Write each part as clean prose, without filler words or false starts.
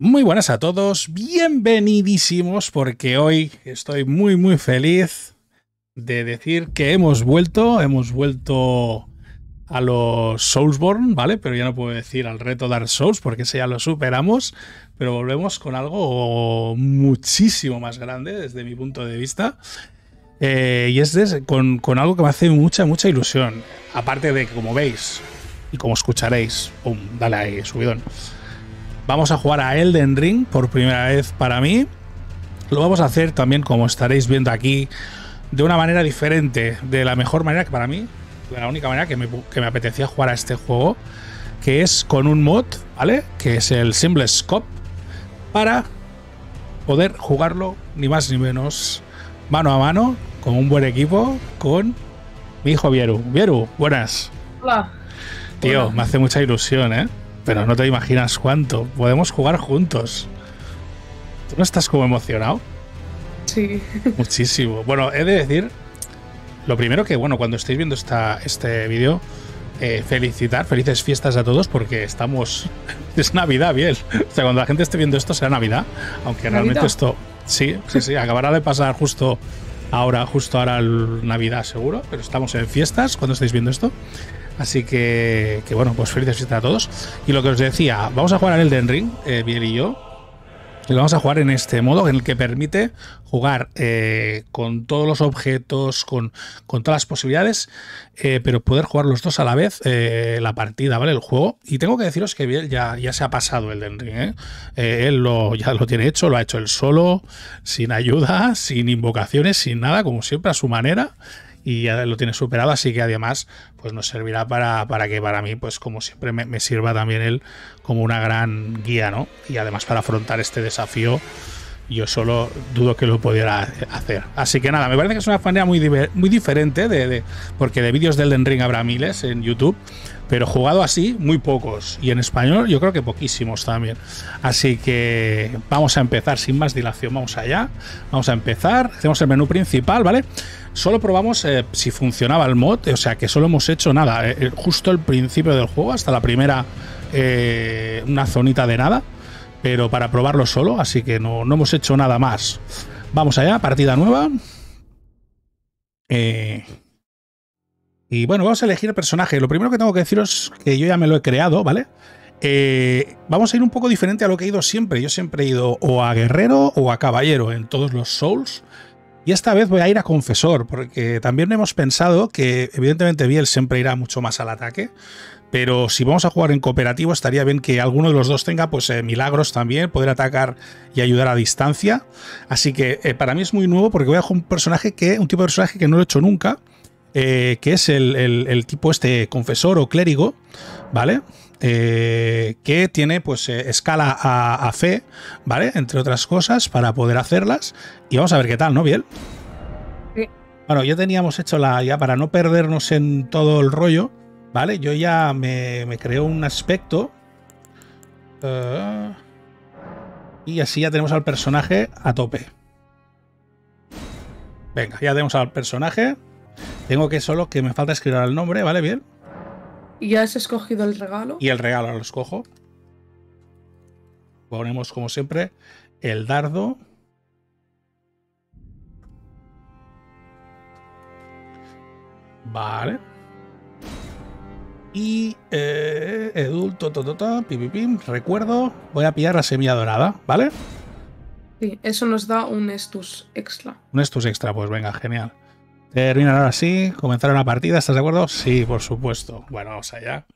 Muy buenas a todos, bienvenidísimos, porque hoy estoy muy feliz de decir que hemos vuelto a los Soulsborne, ¿vale? Pero ya no puedo decir al reto Dark Souls porque ese ya lo superamos, pero volvemos con algo muchísimo más grande desde mi punto de vista. Y es con algo que me hace mucha ilusión, aparte de que, como veis y como escucharéis, dale ahí, subidón. Vamos a jugar a Elden Ring por primera vez para mí. Lo vamos a hacer también, como estaréis viendo aquí, de una manera diferente. De la mejor manera que para mí, de la única manera que me apetecía jugar a este juego, que es con un mod, ¿vale? Que es el Seamless Co-op, para poder jugarlo ni más ni menos mano a mano, con un buen equipo, con mi hijo Bieru. Bieru, buenas. Hola. Tío, hola. Me hace mucha ilusión, ¿eh? Pero no te imaginas cuánto. Podemos jugar juntos. ¿Tú no estás como emocionado? Sí. Muchísimo. Bueno, he de decir, lo primero que, bueno, cuando estéis viendo este vídeo, felices fiestas a todos, porque estamos... Es Navidad, bien. O sea, cuando la gente esté viendo esto será Navidad. Aunque realmente esto... Sí. Acabará de pasar justo ahora el Navidad, seguro. Pero estamos en fiestas cuando estáis viendo esto. Así que bueno, pues felices fiestas a todos. Y lo que os decía, vamos a jugar a Elden Ring, Biel y yo. Y lo vamos a jugar en este modo, en el que permite jugar con todos los objetos, con todas las posibilidades, pero poder jugar los dos a la vez la partida, ¿vale? El juego. Y tengo que deciros que Biel ya se ha pasado Elden Ring, ¿eh? Él ya lo tiene hecho, lo ha hecho él solo, sin ayuda, sin invocaciones, sin nada, como siempre, a su manera. Y ya lo tiene superado, así que además pues nos servirá para que para mí, pues como siempre, me sirva también él como una gran guía, ¿no? Y además para afrontar este desafío, yo solo dudo que lo pudiera hacer. Así que nada, me parece que es una manera muy diferente, porque de vídeos de Elden Ring habrá miles en YouTube, pero jugado así, muy pocos. Y en español yo creo que poquísimos también. Así que vamos a empezar sin más dilación, vamos allá. Vamos a empezar, hacemos el menú principal, ¿vale? Solo probamos si funcionaba el mod, o sea que solo hemos hecho nada, justo el principio del juego, hasta la primera, una zonita de nada, pero para probarlo solo, así que no hemos hecho nada más. Vamos allá, partida nueva. Y bueno, vamos a elegir el personaje. Lo primero que tengo que deciros es que yo ya me lo he creado, ¿vale? Vamos a ir un poco diferente a lo que he ido siempre. Yo siempre he ido o a guerrero o a caballero en todos los Souls. Y esta vez voy a ir a confesor, porque también hemos pensado que, evidentemente, Biel siempre irá mucho más al ataque, pero si vamos a jugar en cooperativo estaría bien que alguno de los dos tenga pues milagros también, poder atacar y ayudar a distancia. Así que para mí es muy nuevo, porque voy a jugar un tipo de personaje que no lo he hecho nunca, que es el tipo este confesor o clérigo, ¿vale? Que tiene pues escala a fe, ¿vale? Entre otras cosas, para poder hacerlas. Y vamos a ver qué tal, ¿no, Biel? Sí. Bueno, ya teníamos hecho ya para no perdernos en todo el rollo, ¿vale? Yo ya me creo un aspecto. Y así ya tenemos al personaje a tope. Venga, ya tenemos al personaje. Tengo que solo que me falta escribir el nombre, ¿vale, Biel? ¿Y ya has escogido el regalo? Y el regalo lo escojo. Ponemos, como siempre, el dardo. Vale. Y adulto, recuerdo, voy a pillar la semilla dorada, ¿vale? Sí, eso nos da un estus extra. Un estus extra, pues venga, genial. Terminar ahora sí, comenzar una partida, ¿estás de acuerdo? Sí, por supuesto. Bueno, vamos allá.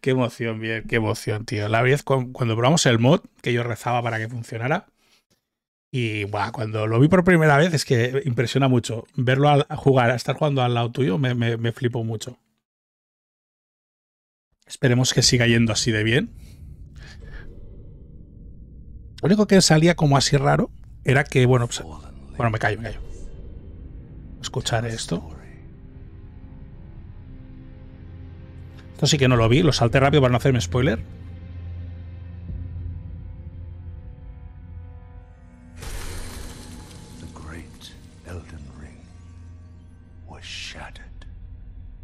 Qué emoción, bien, qué emoción, tío. La vez cuando probamos el mod, que yo rezaba para que funcionara, y bueno, cuando lo vi por primera vez, es que impresiona mucho. Verlo estar jugando al lado tuyo, me flipó mucho. Esperemos que siga yendo así de bien. Lo único que salía como así raro era que, bueno, pues, bueno, me callo. Escuchar esto sí que no lo vi, lo salté rápido para no hacerme spoiler.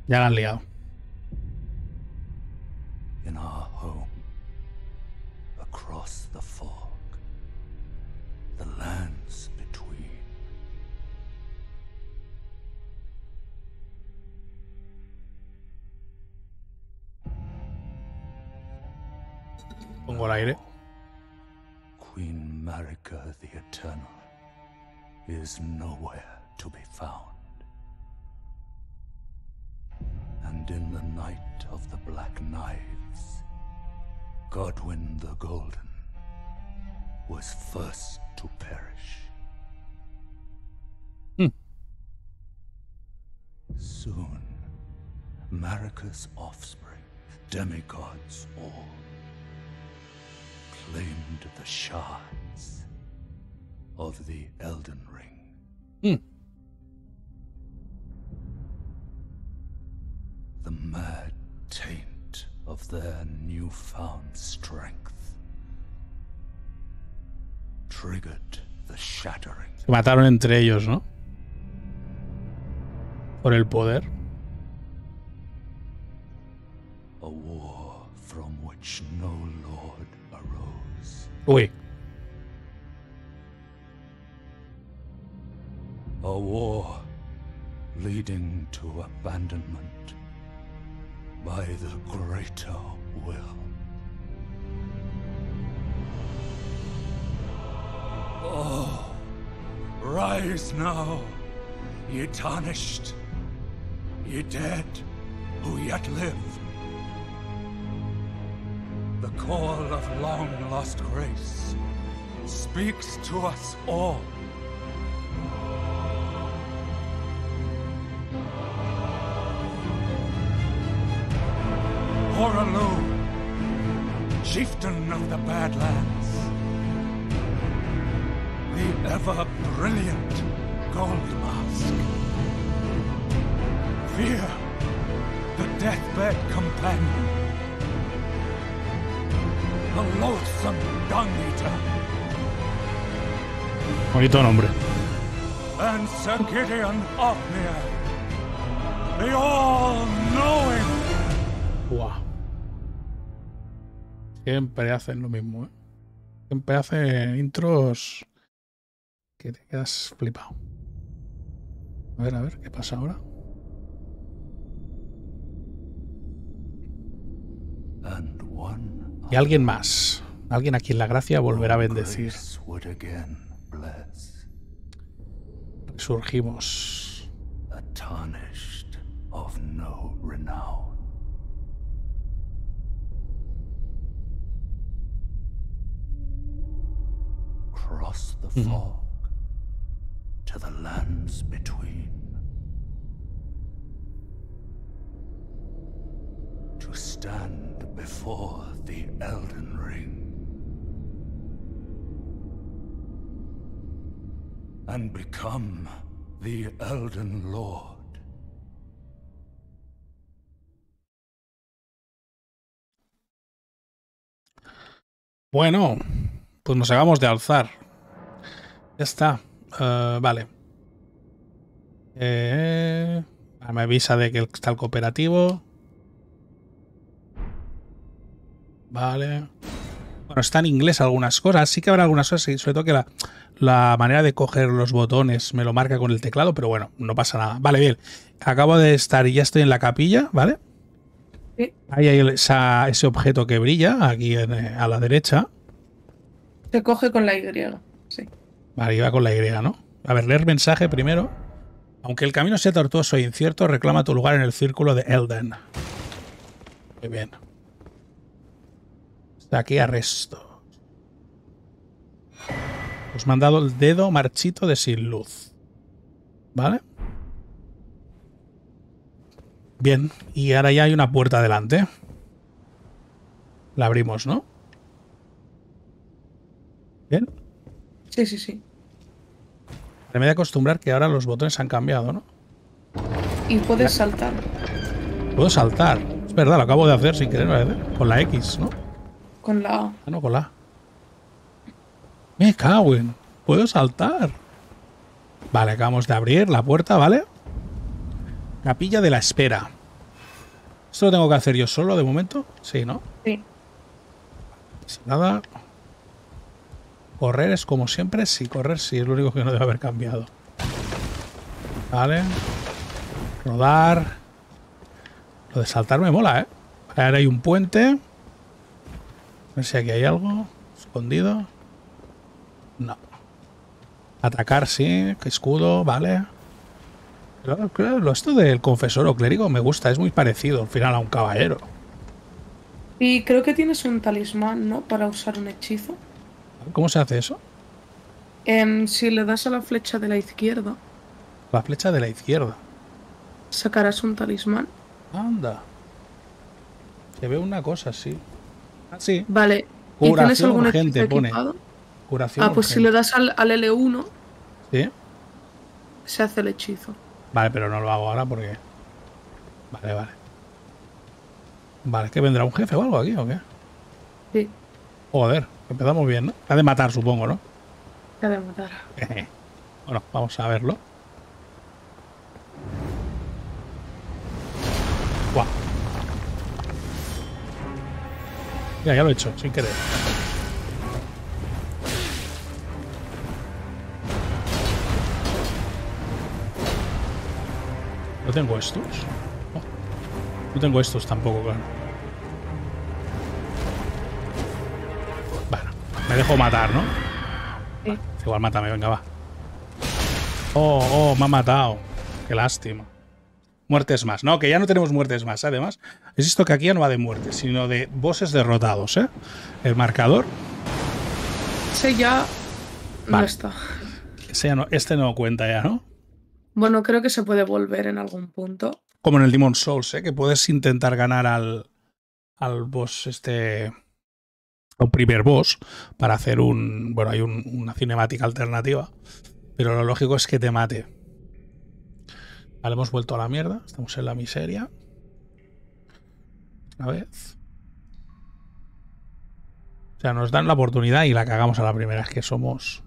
Ya la han liado. the lands between. Pongo al aire. Queen Marika the Eternal is nowhere to be found. And in the night of the Black Knives, Godwin the Golden was first to perish. Soon, Marika's offspring, demigods all, claimed the shards of the Elden Ring. The mad taint of their newfound strength triggered the shattering. Se mataron entre ellos, ¿no? Por el poder. A war from which no lord arose. Uy. A war leading to abandonment by the greater will. Oh, rise now, ye tarnished, ye dead who yet live. The call of long-lost grace speaks to us all. Horaloo, chieftain of the Badlands, the ever-brilliant Gold Mask, Fear, the deathbed companion, the loathsome dung-eater, bonito nombre, and Sir Gideon Ofnir, the all-knowing. Wow. Siempre hacen lo mismo, ¿eh? Siempre hacen intros que te quedas flipado. A ver, ¿qué pasa ahora? Y alguien más. Alguien a quien la gracia volverá a bendecir. Resurgimos. Across the fog to the lands between, to stand before the Elden Ring and become the Elden Lord. Bueno, pues nos acabamos de alzar. Ya está. Vale. Me avisa de que está el cooperativo. Vale. Bueno, está en inglés algunas cosas. Sí que habrá algunas cosas. Sobre todo que la manera de coger los botones me lo marca con el teclado. Pero bueno, no pasa nada. Vale, bien. Acabo de estar y ya estoy en la capilla. Vale. Sí. Ahí hay ese objeto que brilla. Aquí a la derecha. Se coge con la Y. Sí. Vale, iba con la Y, ¿no? A ver, leer mensaje primero. Aunque el camino sea tortuoso e incierto, reclama tu lugar en el círculo de Elden. Muy bien. Está aquí arresto. Os me han dado el dedo marchito de sin luz. ¿Vale? Bien. Y ahora ya hay una puerta adelante. La abrimos, ¿no? Bien. Sí, sí, sí. Me voy a acostumbrar que ahora los botones han cambiado, ¿no? Y puedes saltar. Puedo saltar. Es verdad, lo acabo de hacer sin querer, ¿verdad? Con la X, ¿no? Con la A. Ah, no, con la A. Me cago en. Puedo saltar. Vale, acabamos de abrir la puerta, ¿vale? Capilla de la espera. ¿Esto lo tengo que hacer yo solo de momento? Sí, ¿no? Sí. Sin nada. Correr es como siempre. Sí, correr sí. Es lo único que no debe haber cambiado. Vale. Rodar. Lo de saltar me mola, ¿eh? Ahora hay un puente. A ver si aquí hay algo escondido. No. Atacar sí. Escudo, vale. Claro, esto del confesor o clérigo me gusta. Es muy parecido al final a un caballero. Y creo que tienes un talismán, ¿no? Para usar un hechizo. ¿Cómo se hace eso? Si le das a la flecha de la izquierda. La flecha de la izquierda. Sacarás un talismán. Anda. Se ve una cosa así. Ah, sí. Vale. ¿Y tienes algún hechizo equipado? Curación urgente. Ah, pues si le das al L1. Sí. Se hace el hechizo. Vale, pero no lo hago ahora porque... Vale, vale. Vale, ¿es que vendrá un jefe o algo aquí o qué? Sí. Joder, empezamos bien, ¿no? Ha de matar, supongo, ¿no? Ha de matar. Bueno, vamos a verlo. ¡Guau! Mira, ya lo he hecho, sin querer. ¿No tengo estos? No tengo estos tampoco, claro. Bueno, me dejo matar, ¿no? Sí. Igual mátame, venga, va. Oh, me ha matado. Qué lástima. Muertes más. No, que ya no tenemos muertes más. Además, es esto que aquí ya no va de muertes, sino de bosses derrotados, ¿eh? El marcador. Ese ya no está. Ese ya no, este no cuenta ya, ¿no? Bueno, creo que se puede volver en algún punto. Como en el Demon Souls, ¿eh? Que puedes intentar ganar al boss este... al primer boss para hacer un... Bueno, hay una cinemática alternativa. Pero lo lógico es que te mate. Vale, hemos vuelto a la mierda. Estamos en la miseria. Una vez. O sea, nos dan la oportunidad y la cagamos a la primera. Es que somos...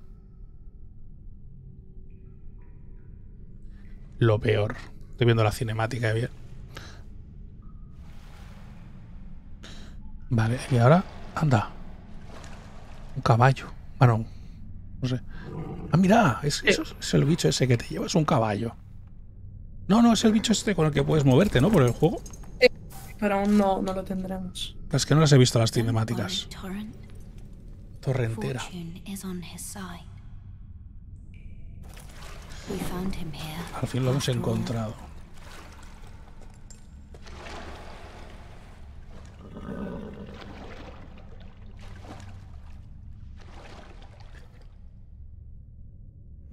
lo peor. Estoy viendo la cinemática bien. Vale, y ahora... Anda. Un caballo. Bueno, no sé. Ah, mira, es el bicho ese que te lleva. Es un caballo. No, no, es el bicho este con el que puedes moverte, ¿no? Por el juego. Pero aún no lo tendremos. Es que no las he visto las cinemáticas. Torrentera. Al fin lo hemos encontrado.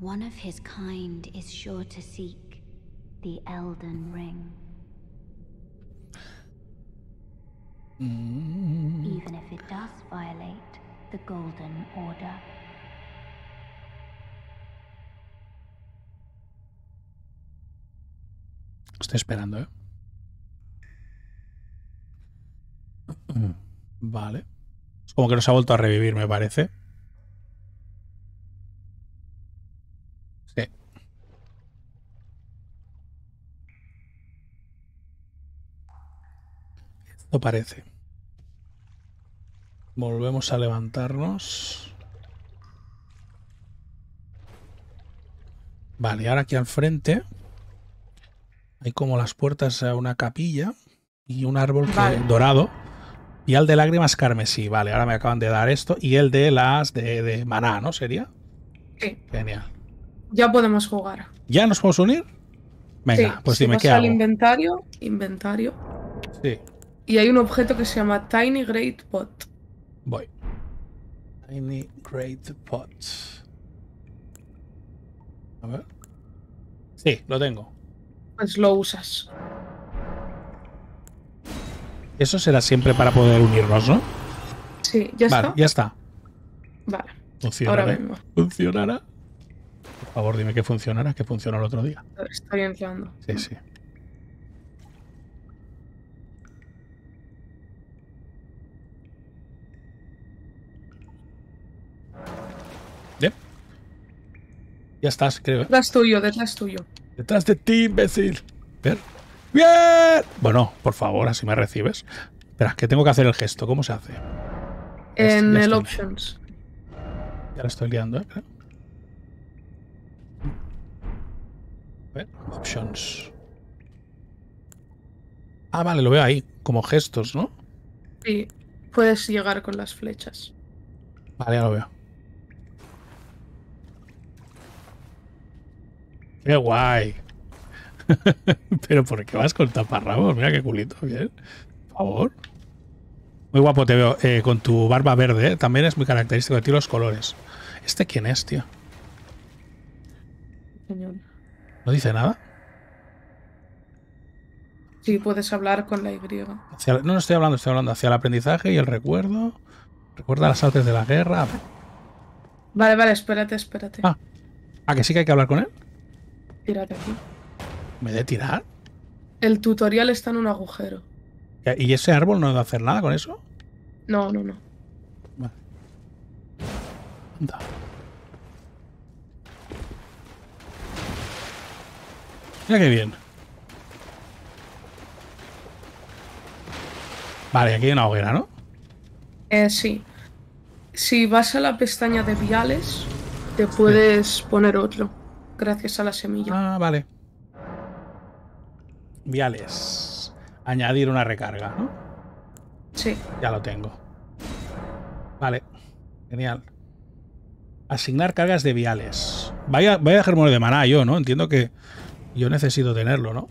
One of his kind is sure to seek the Elden Ring. Even if it does violate the Golden Order. Estoy esperando, ¿eh? Vale. Es como que nos ha vuelto a revivir, me parece. Sí. Esto parece. Volvemos a levantarnos. Vale, y ahora aquí al frente... hay como las puertas a una capilla y un árbol dorado y al de lágrimas carmesí. Vale, ahora me acaban de dar esto y el de las de maná, ¿no? ¿Sería? Sí. Genial. Ya podemos jugar. ¿Ya nos podemos unir? Venga, sí, pues dime qué hago. Vas al inventario. Inventario. Sí. Y hay un objeto que se llama Tiny Great Pot. Voy. Tiny Great Pot. A ver. Sí, lo tengo. Pues lo usas. Eso será siempre para poder unirnos, ¿no? Sí, ya está. Vale, ya está. Vale. Funcionará. Ahora mismo. ¿Funcionará? Por favor, dime que funcionará, que funcionó el otro día. Estoy entrando. Sí, sí. Bien. Ya estás, creo. Detrás tuyo, detrás tuyo. Detrás de ti, imbécil. Ver. ¡Bien! Bueno, por favor, así me recibes. Espera, que tengo que hacer el gesto. ¿Cómo se hace? En el Options. Ya la estoy liando, ¿eh? Creo. A ver, options. Ah, vale, lo veo ahí, como gestos, ¿no? Sí, puedes llegar con las flechas. Vale, ya lo veo. ¡Qué guay! Pero ¿por qué vas con taparrabos? Mira qué culito, ¿bien? Por favor. Muy guapo te veo, con tu barba verde, ¿eh? También es muy característico de ti los colores. ¿Este quién es, tío? Señor. ¿No dice nada? Sí, puedes hablar con la Y. No, no estoy hablando hacia el aprendizaje y el recuerdo. Recuerda las artes de la guerra. Vale, vale, espérate, espérate. Ah, que sí que hay que hablar con él. Tírate aquí. ¿Me de tirar? El tutorial está en un agujero. ¿Y ese árbol no va a hacer nada con eso? No, no, no. Vale. Anda. Mira qué bien. Vale, aquí hay una hoguera, ¿no? Sí. Si vas a la pestaña de viales, te puedes poner otro, gracias a la semilla. Ah, vale. Viales. Añadir una recarga, ¿no? Sí. Ya lo tengo. Vale. Genial. Asignar cargas de viales. Voy a dejar morir de maná yo, ¿no? Entiendo que yo necesito tenerlo, ¿no?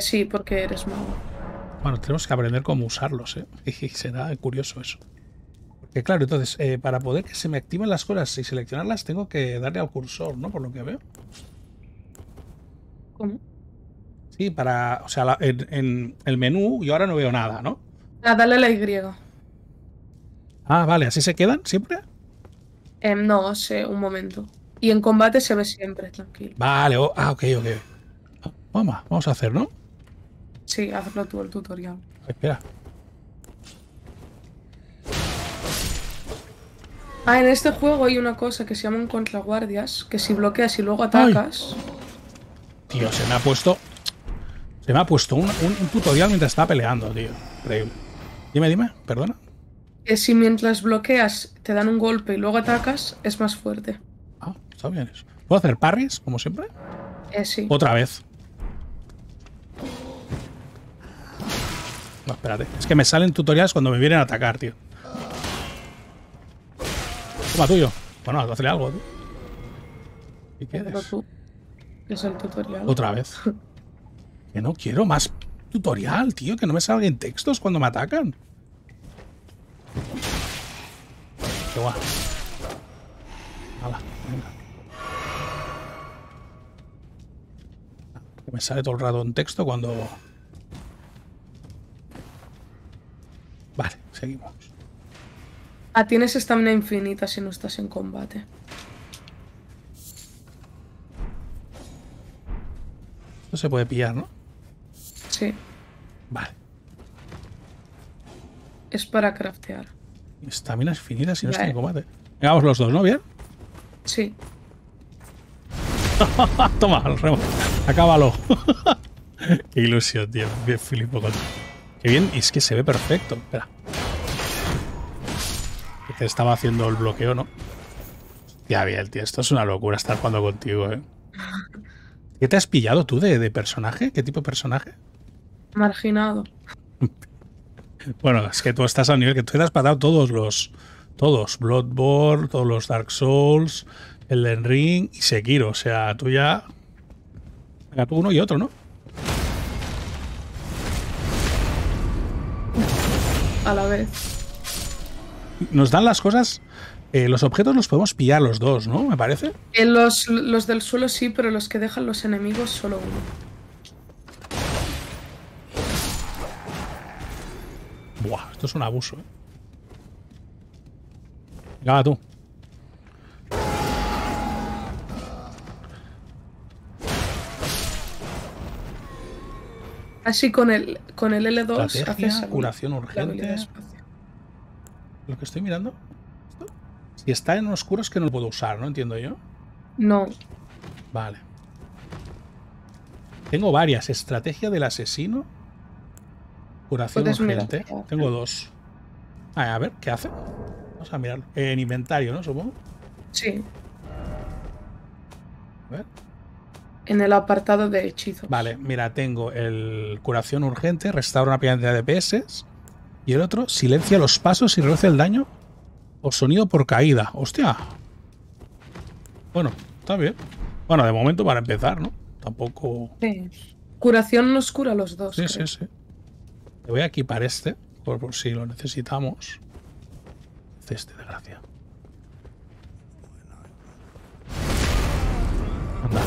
Sí, porque eres mago. Bueno, tenemos que aprender cómo usarlos, ¿eh? Y será curioso eso. Porque claro, entonces, para poder que se me activen las cosas y seleccionarlas, tengo que darle al cursor, ¿no? Por lo que veo. ¿Cómo? Sí, para... O sea, en el menú yo ahora no veo nada, ¿no? Ah, dale a la Y. Ah, vale. ¿Así se quedan siempre? No, sé, un momento. Y en combate se ve siempre, tranquilo. Vale. Ok, ok. Vamos a hacer, ¿no? Sí, hazlo tú el tutorial. Espera. Ah, en este juego hay una cosa que se llaman contraguardias, que si bloqueas y luego atacas... ¡Ay! Tío, se me ha puesto un tutorial mientras estaba peleando, tío. Increíble. Dime, perdona. Que si mientras bloqueas te dan un golpe y luego atacas, es más fuerte. Ah, está bien eso. ¿Puedo hacer parries, como siempre? Sí. Otra vez. No, espérate. Es que me salen tutoriales cuando me vienen a atacar, tío. Toma tuyo. Bueno, hazle algo, tío. ¿Y qué eres? Es el tutorial. Otra vez. Que no quiero más tutorial, tío. Que no me salgan textos cuando me atacan. Qué guay. Hala, venga. Que me sale todo el rato un texto cuando... Vale, seguimos. Ah, tienes estamina infinita si no estás en combate. No se puede pillar, ¿no? Sí. Vale. Es para craftear. Estamina infinita si no estás en combate. Vengamos los dos, ¿no? ¿Bien? Sí. Toma, el remo. Acábalo. Qué ilusión, tío. Bien, flipo con... Qué bien, y es que se ve perfecto. Espera. Estaba haciendo el bloqueo, ¿no? Ya bien, tío. Esto es una locura estar jugando contigo, ¿eh? ¿Qué te has pillado tú de personaje? ¿Qué tipo de personaje? Marginado. Bueno, es que tú estás a un nivel que tú te has patado todos los... Todos. Bloodborne, todos los Dark Souls, Elden Ring y Sekiro. O sea, tú ya... Venga, tú uno y otro, ¿no? A la vez. Nos dan las cosas... los objetos los podemos pillar los dos, ¿no? Me parece. Los del suelo sí, pero los que dejan los enemigos solo uno. Buah, esto es un abuso, ¿eh? Venga, va, tú. Así con el L2 estrategia, haces curación urgente. Lo que estoy mirando. ¿Esto? Si está en oscuros que no lo puedo usar, ¿no? Entiendo yo. No. Vale. Tengo varias. Estrategia del asesino. Curación urgente. Mirar. Tengo dos. A ver, ¿qué hace? Vamos a mirarlo. En inventario, ¿no? Supongo. Sí. ¿Eh? En el apartado de hechizos. Vale, mira, tengo el curación urgente, restaura una pequeña cantidad de PS. Y el otro, silencia los pasos y reduce el daño o sonido por caída. ¡Hostia! Bueno, está bien. Bueno, de momento para empezar, ¿no? Tampoco... Sí. Curación nos cura los dos. Sí, creo. Sí, sí. Le voy a equipar este, por si lo necesitamos. Este, de gracia. Anda.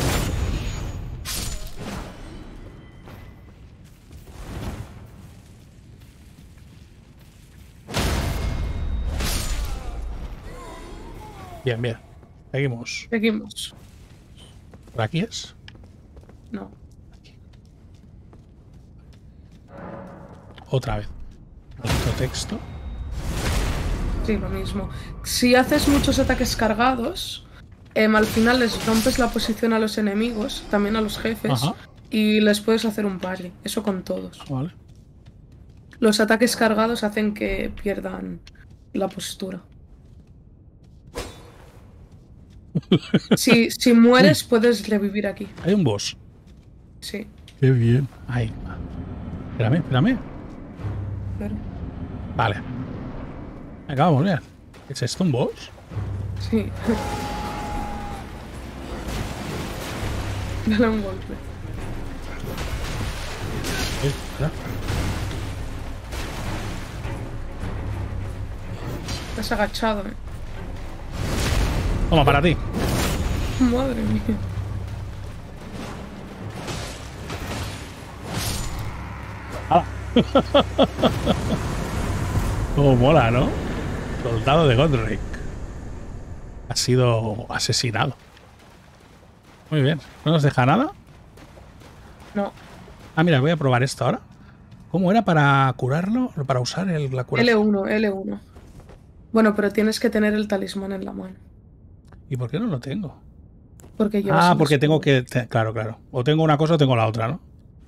Bien, bien. Seguimos. Seguimos. ¿Por aquí es? No. Aquí. Otra vez. Nuestro texto. Sí, lo mismo. Si haces muchos ataques cargados, al final les rompes la posición a los enemigos, también a los jefes, ajá, y les puedes hacer un parry. Eso con todos. Vale. Los ataques cargados hacen que pierdan la postura. Si mueres, puedes revivir aquí. Hay un boss. Sí. Qué bien. Ahí. Espérame, espérame. Claro. Vale. Venga, vamos, mira. ¿Es esto un boss? Sí. Dale un golpe. Estás agachado, eh. Toma, para ti. Madre mía. Ah. Como mola, ¿no? Soldado de Godrick. Ha sido asesinado. Muy bien. ¿No nos deja nada? No. Ah, mira, voy a probar esto ahora. ¿Cómo era para curarlo? Para usar la curación. L1. Bueno, pero tienes que tener el talismán en la mano. ¿Y por qué no lo tengo? Porque yo... Ah, porque tengo que... Claro, claro. O tengo una cosa o tengo la otra, ¿no?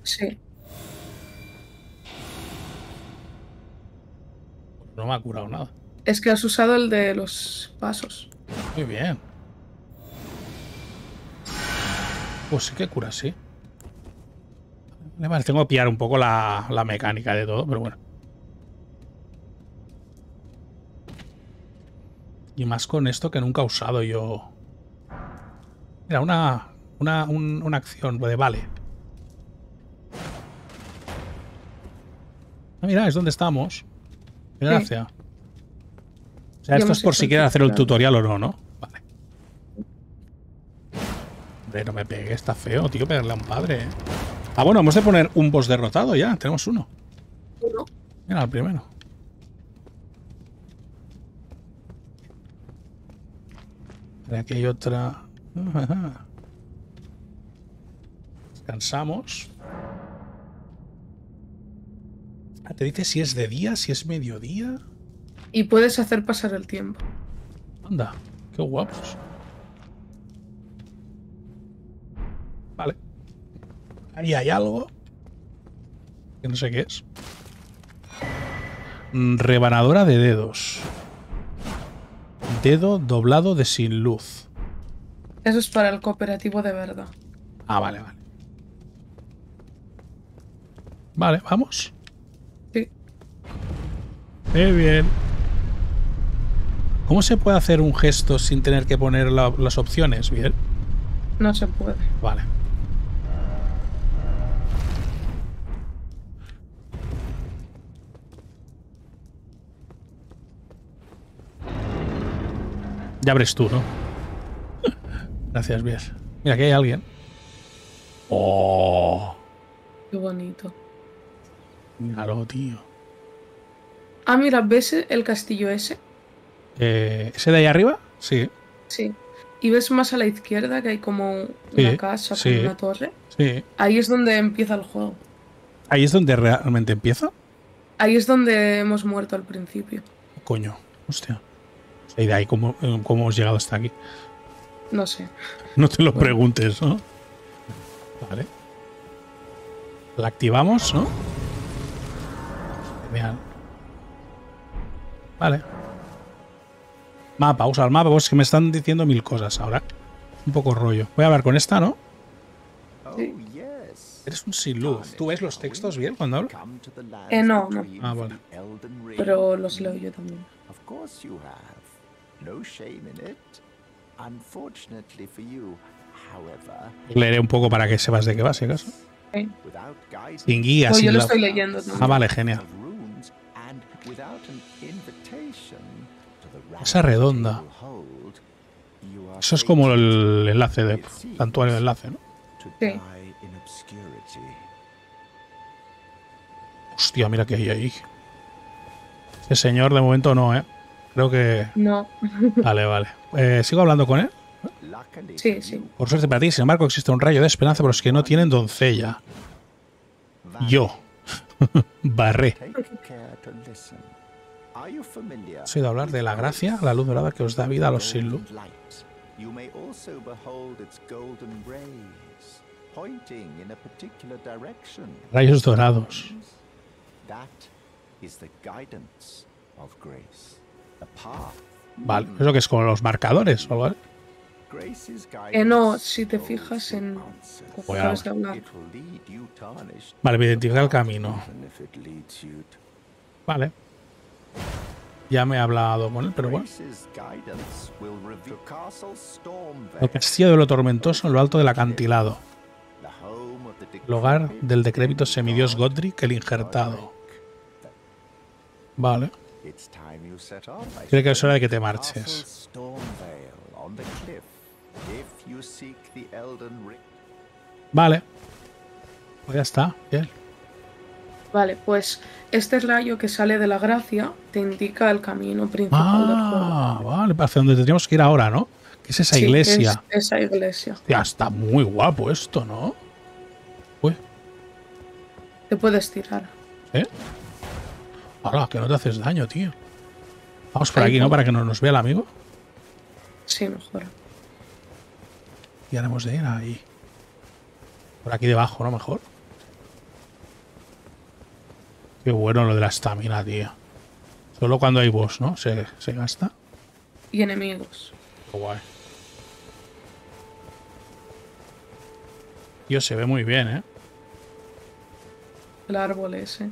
Sí. No me ha curado nada. Es que has usado el de los pasos. Muy bien. Pues sí que cura, sí. Además, tengo que pillar un poco la mecánica de todo, pero bueno. Y más con esto que nunca he usado yo. Mira, una acción de vale. Ah, mira, es donde estamos. Qué gracia. Sí. O sea, esto es por si quieren hacer el tutorial o no, ¿no? Vale. Hombre, no me pegue, está feo, tío, pegarle a un padre. Ah, bueno, hemos de poner un boss derrotado ya. Tenemos uno. Mira, el primero. Aquí hay otra. Descansamos. Te dice si es de día, si es mediodía. Y puedes hacer pasar el tiempo. Anda, qué guapos. Vale. Ahí hay algo. Que no sé qué es. Rebanadora de dedos. Dedo doblado de sin luz. Eso es para el cooperativo de verdad. Ah, vale, vale. Vale, vamos. Sí. Muy bien. ¿Cómo se puede hacer un gesto sin tener que poner las opciones, Biel? No se puede. Vale. Ya abres tú, ¿no? Gracias, Biel. Mira, aquí hay alguien. ¡Oh! Qué bonito. Míralo, tío. Ah, mira, ¿ves el castillo ese? ¿Ese de ahí arriba? Sí. Sí. ¿Y ves más a la izquierda que hay como una casa, sí, como una torre? Sí. Ahí es donde empieza el juego. ¿Ahí es donde realmente empieza? Ahí es donde hemos muerto al principio. Coño, hostia. ¿Y de ahí cómo hemos llegado hasta aquí? No sé. No te lo preguntes, ¿no? Vale. La activamos, ¿no? Genial. Vale. Mapa, usa el mapa. Pues que me están diciendo mil cosas ahora. Un poco rollo. Voy a hablar con esta, ¿no? Sí. Eres un sin luz. ¿Tú ves los textos bien cuando hablo? No, no. Ah, vale. Pero los leo yo también. Leeré un poco para que sepas de qué va, si acaso. ¿Eh? Sin guía, pues yo lo estoy leyendo también. Ah, vale, genial. Esa redonda. Eso es como el enlace de santuario de enlace, ¿no? Sí. Hostia, mira que hay ahí. Ese señor de momento no, ¿eh? Creo que... No. Vale, vale. ¿Sigo hablando con él? Sí, sí. Por suerte para ti, sin embargo, existe un rayo de esperanza para los que no tienen doncella. Yo. Barré. Os he oído hablar de la gracia, la luz dorada que os da vida a los sin luz. Rayos dorados. Vale, es lo que es con los marcadores, ¿vale? No, si te fijas en... Vale, identifica el camino. Vale. Ya me he hablado con él, pero bueno. El castillo de lo tormentoso en lo alto del acantilado. El hogar del decrépito semidios Godrick, el injertado. Vale. Creo que es hora de que te marches. Vale. Pues ya está, bien. Vale, pues este rayo que sale de la gracia te indica el camino principal del juego. Vale, hacia donde tendríamos que ir ahora, ¿no? Que es esa iglesia. Es esa iglesia. Ya está muy guapo esto, ¿no? Uy. Te puedes tirar. ¿Eh? Hola, que no te haces daño, tío. Vamos por aquí, ¿no? Para que no nos vea el amigo. Sí, mejor. Y haremos de ir ahí. Por aquí debajo, ¿no? Mejor. Qué bueno lo de la estamina, tío. Solo cuando hay boss, ¿no? Se gasta. Y enemigos. Qué guay. Tío, se ve muy bien, ¿eh? El árbol ese.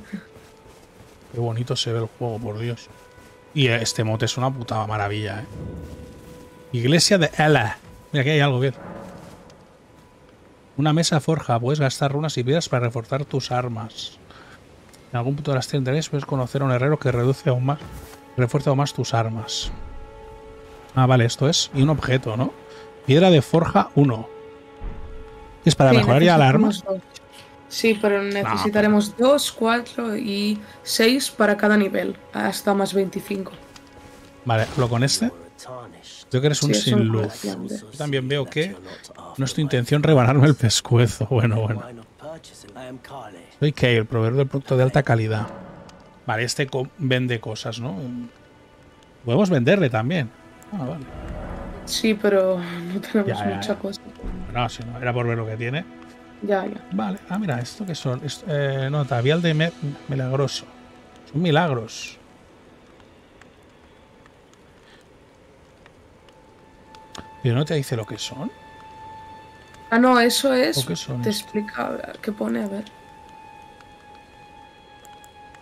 Qué bonito se ve el juego, por Dios. Y este mote es una puta maravilla, ¿eh? Iglesia de Ela. Mira, aquí hay algo bien. Una mesa forja. Puedes gastar runas y piedras para reforzar tus armas. En algún punto de las tiendas puedes conocer a un herrero que reduce aún más, refuerza aún más tus armas. Ah, vale, esto es. Y un objeto, ¿no? Piedra de forja 1. ¿Es para mejorar ya la arma? Sí, pero necesitaremos 2, 4 y 6 para cada nivel. Hasta más 25. Vale, ¿hablo con este? Yo que eres un sin luz. Yo también veo que no es tu intención rebanarme el pescuezo. Bueno, bueno. Soy Kale, el proveedor del producto de alta calidad. Vale, este vende cosas, ¿no? Podemos venderle también. Ah, vale. Sí, pero no tenemos mucha cosa. No, si no, era por ver lo que tiene. Ya, ya. Vale, ah, mira, ¿esto qué son? Esto, nota, vial de milagroso. Son milagros. Pero no te dice lo que son. Ah, no, eso es... Te explica, a ver, ¿qué pone? A ver.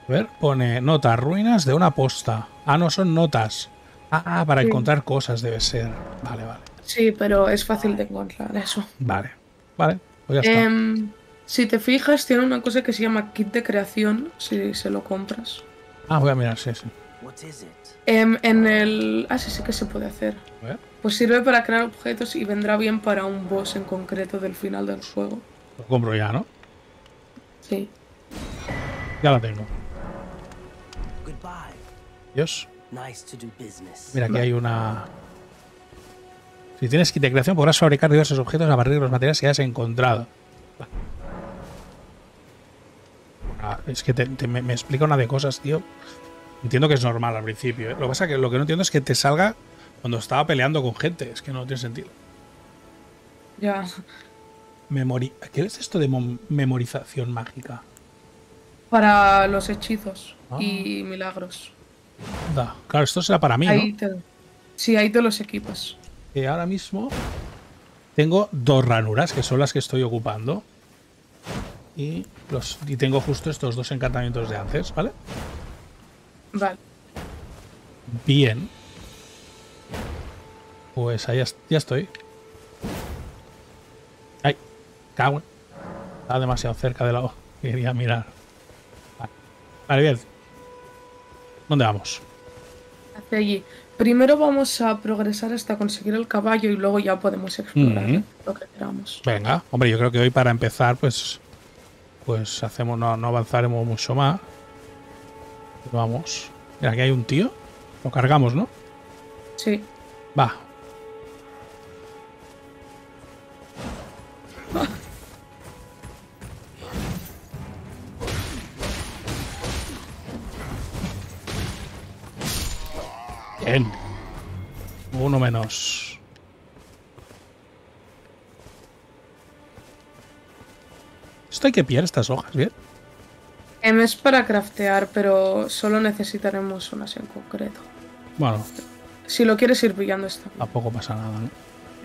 A ver, pone notas, ruinas de una posta. Ah, no, son notas. Ah, para encontrar cosas debe ser. Vale, vale. Sí, pero es fácil de encontrar eso. Vale, vale, pues ya está. Si te fijas, tiene una cosa que se llama kit de creación, si se lo compras. Ah, voy a mirar, sí, sí. En el... Ah, sí, sí que se puede hacer. A ver. Pues sirve para crear objetos y vendrá bien para un boss en concreto del final del juego. Lo compro ya, ¿no? Sí. Ya la tengo. Dios. Mira, aquí hay una... Si tienes kit de creación podrás fabricar diversos objetos a partir de los materiales que hayas encontrado. Ah, es que me explica una de cosas, tío. Entiendo que es normal al principio, ¿eh? Lo que pasa es que lo que no entiendo es que te salga cuando estaba peleando con gente. Es que no tiene sentido. Ya. ¿Qué es esto de memorización mágica? Para los hechizos y milagros. Claro, esto será para mí, ¿no? Sí, hay todos los equipos. Ahora mismo tengo dos ranuras, que son las que estoy ocupando. Y tengo justo estos dos encantamientos de antes, ¿vale? Vale. Bien. Pues ahí ya estoy. Ay, cago. Está demasiado cerca de la O. Quería mirar. Vale, vale, bien. ¿Dónde vamos? Hacia allí. Primero vamos a progresar hasta conseguir el caballo y luego ya podemos explorar lo que queramos. Venga, hombre, yo creo que hoy para empezar, pues hacemos, no avanzaremos mucho más. Vamos. Mira, aquí hay un tío. Lo cargamos, ¿no? Sí. Va. Bien. Uno menos. Esto hay que pillar estas hojas, ¿bien? Es para craftear, pero solo necesitaremos unas en concreto. Bueno. Si lo quieres ir brillando está. Tampoco pasa nada, ¿no?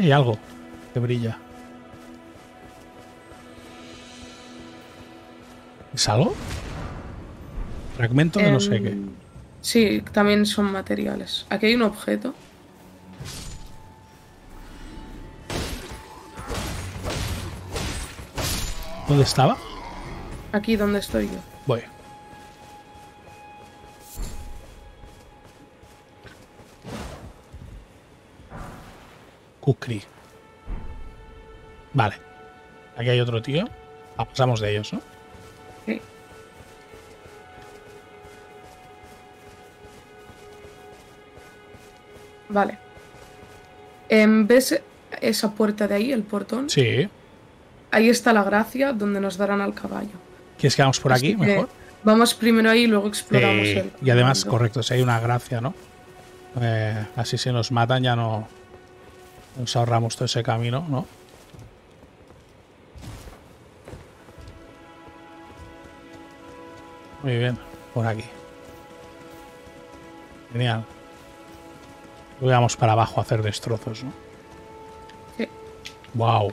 Hay algo que brilla. ¿Es algo? Fragmento de no sé qué. Sí, también son materiales. Aquí hay un objeto. ¿Dónde estaba? Aquí donde estoy yo. Voy. Kukri. Vale. Aquí hay otro tío. Pasamos de ellos, ¿no? Sí. Vale. ¿Ves esa puerta de ahí, el portón? Sí. Ahí está la gracia donde nos darán al caballo. ¿Quieres que vamos por aquí mejor? Vamos primero ahí y luego exploramos el... Y además, correcto, si hay una gracia, ¿no? Así si nos matan ya no... Nos ahorramos todo ese camino, ¿no? Muy bien, por aquí. Genial. Luego vamos para abajo a hacer destrozos, ¿no? Sí. ¡Wow!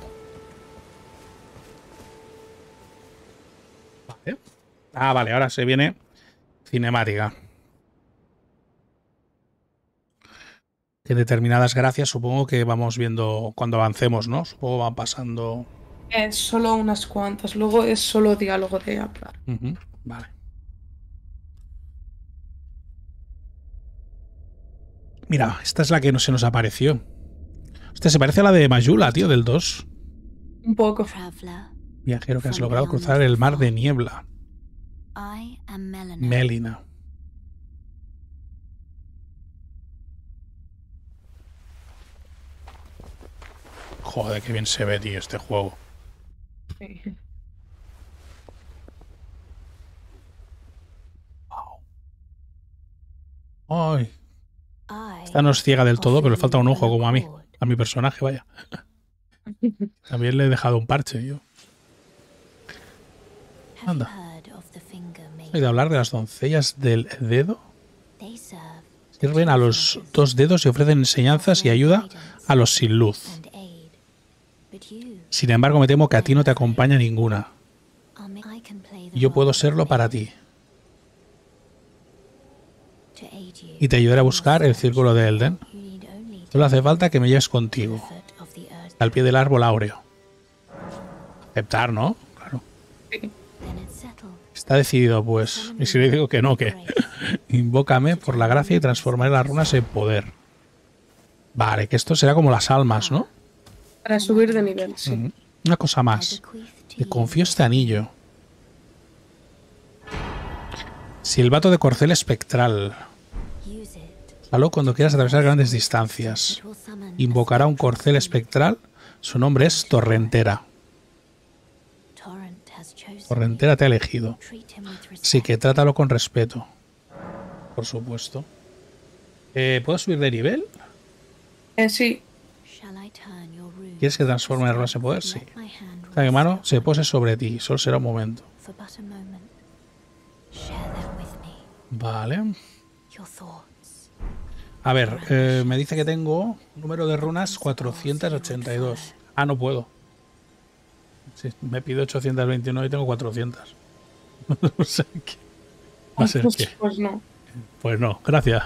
Vale. Ah, vale, ahora se viene cinemática. Que determinadas gracias supongo que vamos viendo cuando avancemos, ¿no? Supongo van pasando... Es solo unas cuantas, luego es solo diálogo de hablar. Vale. Mira, esta es la que no se nos apareció. Hostia, se parece a la de Majula, tío, del 2. Un poco. Viajero que has logrado cruzar el mar de niebla. Melina. Joder, qué bien se ve, tío, este juego. Sí. Wow. Ay. Esta no es ciega del todo, pero le falta un ojo, como a mí. A mi personaje, vaya. También le he dejado un parche, yo. Anda. ¿Hay de hablar de las doncellas del dedo? Sirven a los dos dedos y ofrecen enseñanzas y ayuda a los sin luz. Sin embargo, me temo que a ti no te acompaña ninguna. Yo puedo serlo para ti. Y te ayudaré a buscar el círculo de Elden. Solo hace falta que me lleves contigo. Al pie del árbol áureo. Aceptar, ¿no? Claro. Está decidido, pues. Y si le digo que no, ¿qué? Invócame por la gracia y transformaré las runas en poder. Vale, que esto será como las almas, ¿no? Para subir de nivel, sí. Una cosa más. Te confío este anillo. Silbato de corcel espectral. Saló cuando quieras atravesar grandes distancias. Invocará un corcel espectral. Su nombre es Torrentera. Torrentera te ha elegido. Así que trátalo con respeto. Por supuesto. ¿Puedo subir de nivel? Sí. ¿Quieres que transforme el runas en poder? Sí. Cada mi mano se pose sobre ti. Solo será un momento. Vale. A ver, me dice que tengo número de runas 482. Ah, no puedo. Sí, me pido 821 y tengo 400. No sé qué. Va a ser qué. Pues no. Pues no, gracias.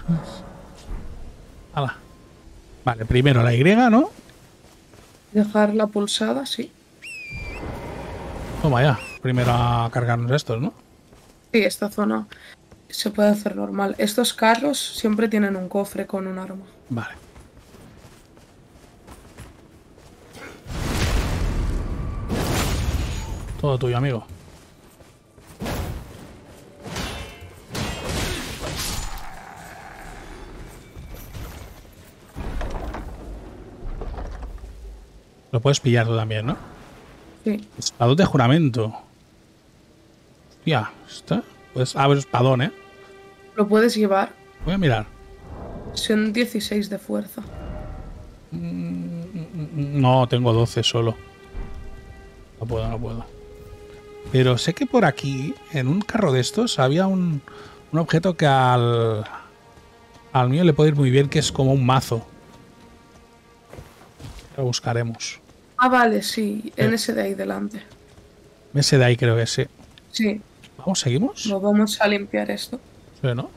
Hala. Vale, primero la Y, ¿no? Dejarla pulsada, sí. Toma ya. Primero a cargarnos estos, ¿no? Sí, esta zona se puede hacer normal. Estos carros siempre tienen un cofre con un arma. Vale. Todo tuyo, amigo. Lo puedes pillar tú también, ¿no? Sí. Espadón de juramento. Hostia, ¿está? Pues, a ver, espadón, ¿eh? ¿Lo puedes llevar? Voy a mirar. Son 16 de fuerza. No, tengo 12 solo. No puedo, no puedo. Pero sé que por aquí, en un carro de estos, había un objeto que al mío le puede ir muy bien, que es como un mazo. Lo buscaremos. Ah, vale, sí. En ese de ahí delante. En ese de ahí creo que sí. Sí. Vamos, ¿seguimos? No, vamos a limpiar esto. Sí, ¿no?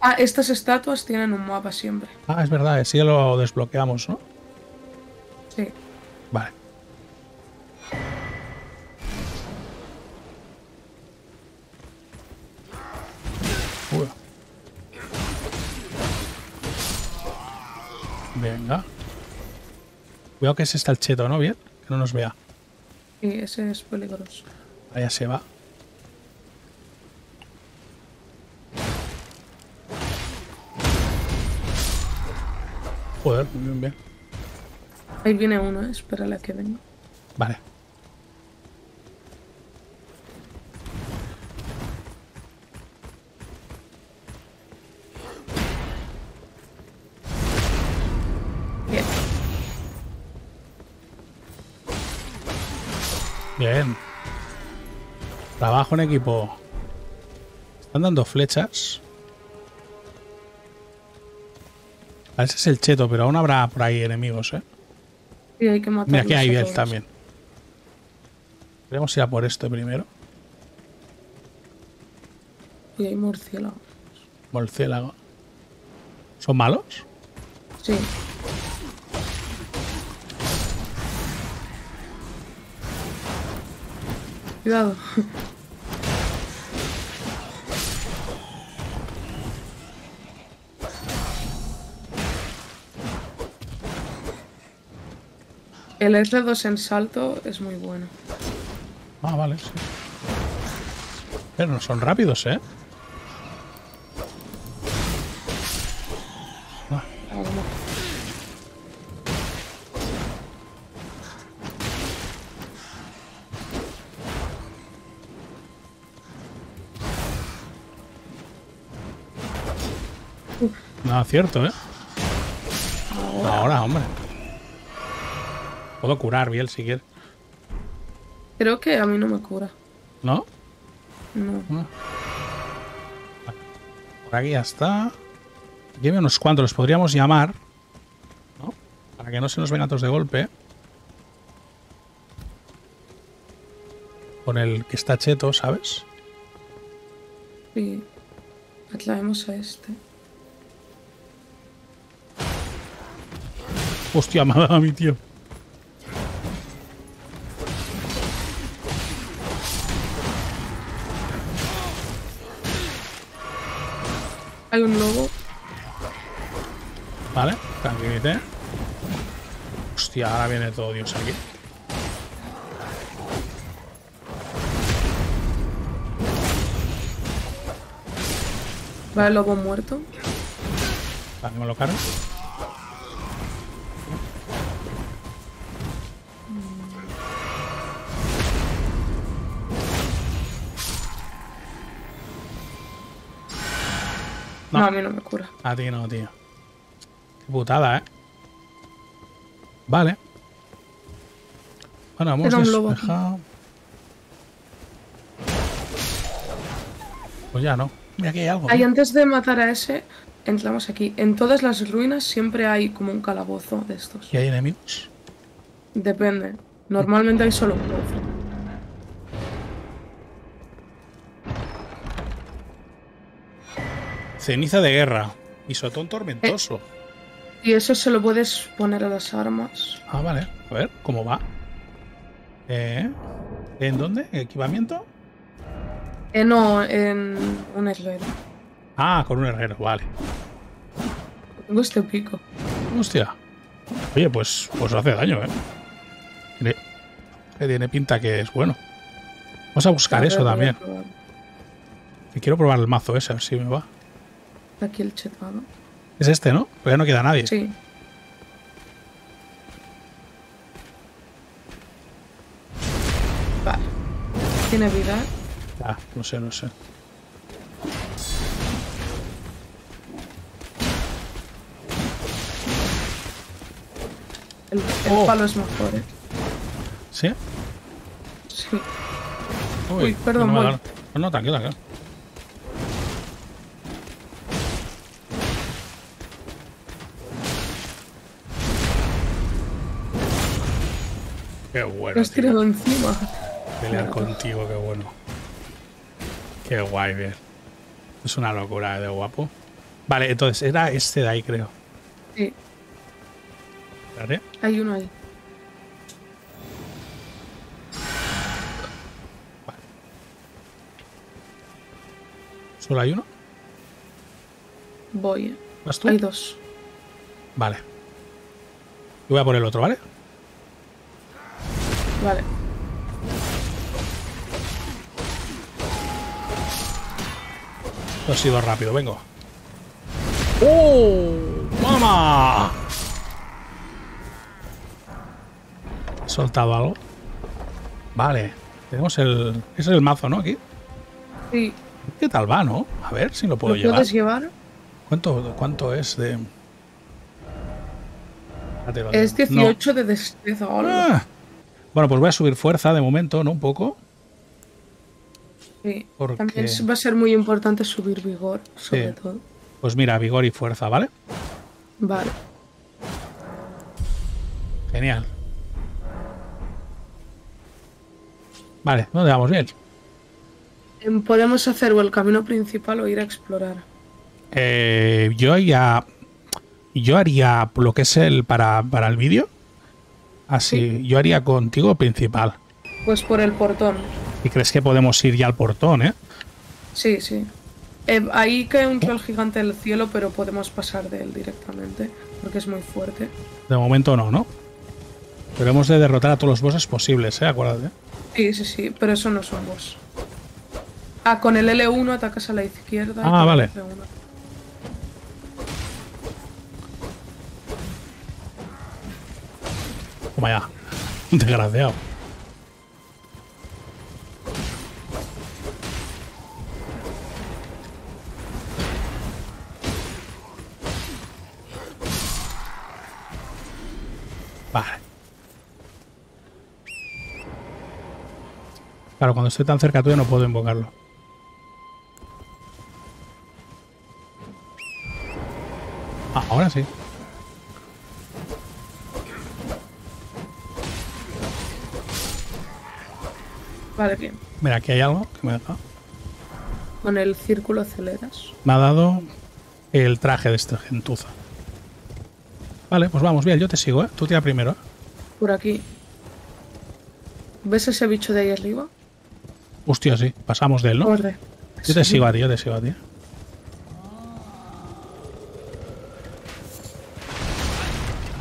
Ah, estas estatuas tienen un mapa siempre. Ah, es verdad. Sí, lo desbloqueamos, ¿no? Sí. Vale. Uy. Venga. Cuidado que ese está el cheto, ¿no? Bien, que no nos vea. Sí, ese es peligroso. Allá se va. Joder, bien, bien. Ahí viene uno, espérale a que venga. Vale. Bien. Trabajo en equipo. Están dando flechas. A ese es el cheto, pero aún habrá por ahí enemigos, ¿eh? Sí, hay que matarlos. Mira, aquí hay él también. Queremos ir a por este primero. Y hay murciélagos. Murciélago. ¿Son malos? Sí. Cuidado. El R2 en salto es muy bueno. Ah, vale, sí. Pero no son rápidos, ¿eh? No, cierto, ¿eh? Ahora, hombre. Puedo curar, Biel, si quieres. Creo que a mí no me cura. ¿No? No. No. Vale. Por aquí ya está. Lleve unos cuantos, los podríamos llamar, ¿no? Para que no se nos vengan todos de golpe. Con el que está cheto, ¿sabes? Sí. Aclaremos a este. Hostia, me ha dado a mi tío. Hay un lobo. Vale, tranquilízate. Hostia, ahora viene todo Dios aquí. Vale, el lobo muerto. Vale, me lo cargo. No. No, a mí no me cura. A ti no, tío. Qué putada, ¿eh? Vale. Bueno, vamos despejado. Pues ya no. Mira, aquí hay algo. Ay, antes de matar a ese, Entramos aquí. En todas las ruinas siempre hay como un calabozo de estos. ¿Y hay enemigos? Depende. Normalmente hay solo uno. Ceniza de guerra. Isotón tormentoso. Y eso se lo puedes poner a las armas. Ah, vale. A ver, ¿cómo va? ¿En dónde? ¿Equipamiento? No, en un herrero. Ah, con un herrero, vale. Tengo este pico. Hostia. Oye, pues hace daño, ¿eh? Que tiene pinta que es bueno. Vamos a buscar eso también. Que quiero probar el mazo ese, a ver si me va. Aquí el chetado. Es este, ¿no? Porque ya no queda nadie. Sí. Vale. ¿Tiene vida? Ah, no sé. El palo es mejor, ¿eh? ¿Sí? Sí. Uy, perdón, no, no, tranquila. Qué bueno. Lo has tirado encima. Pelear contigo, qué bueno. Qué guay, bien. Es una locura de guapo. Vale, entonces era este de ahí, creo. Sí. ¿Vale? Hay uno ahí. Vale. ¿Solo hay uno? Voy. ¿Vas tú? Hay dos. Vale. Y voy a por el otro, ¿vale? Vale. Esto ha sido rápido, vengo. ¡Oh! ¡Mamá! ¿He soltado algo? Vale. Tenemos el... Ese es el mazo, ¿no? Aquí. Sí. ¿Qué tal va, no? A ver si lo puedo llevar. ¿Lo puedes llevar? ¿Cuánto es de...? Es 18 de destreza o algo. Bueno, pues voy a subir fuerza de momento, ¿no? Un poco. Sí, porque... también va a ser muy importante subir vigor, sobre todo. Pues mira, vigor y fuerza, ¿vale? Vale. Genial. Vale, ¿dónde vamos? Bien. Podemos hacer o el camino principal o ir a explorar. Yo haría lo que es el para el vídeo. Así, sí. Yo haría contigo principal. Pues por el portón. ¿Y crees que podemos ir ya al portón, eh? Sí, sí. Ahí cae un troll gigante del cielo, pero podemos pasar de él directamente, porque es muy fuerte. De momento no, ¿no? Debemos de derrotar a todos los bosses posibles, ¿eh? Acuérdate. Sí, pero eso no es un boss. Ah, con el L1 atacas a la izquierda. Ah, vale. Vaya, desgraciado. Vale. Claro, cuando estoy tan cerca tuyo no puedo invocarlo. Ah, ahora sí. Vale, bien. Mira, aquí hay algo que me ha dado. Con el círculo aceleras. Me ha dado el traje de esta gentuza. Vale, pues vamos, bien, yo te sigo, ¿eh? Tú tira primero, ¿eh? Por aquí. ¿Ves ese bicho de ahí arriba? Hostia, sí. Pasamos de él, ¿no? Corre. Yo te sigo a ti,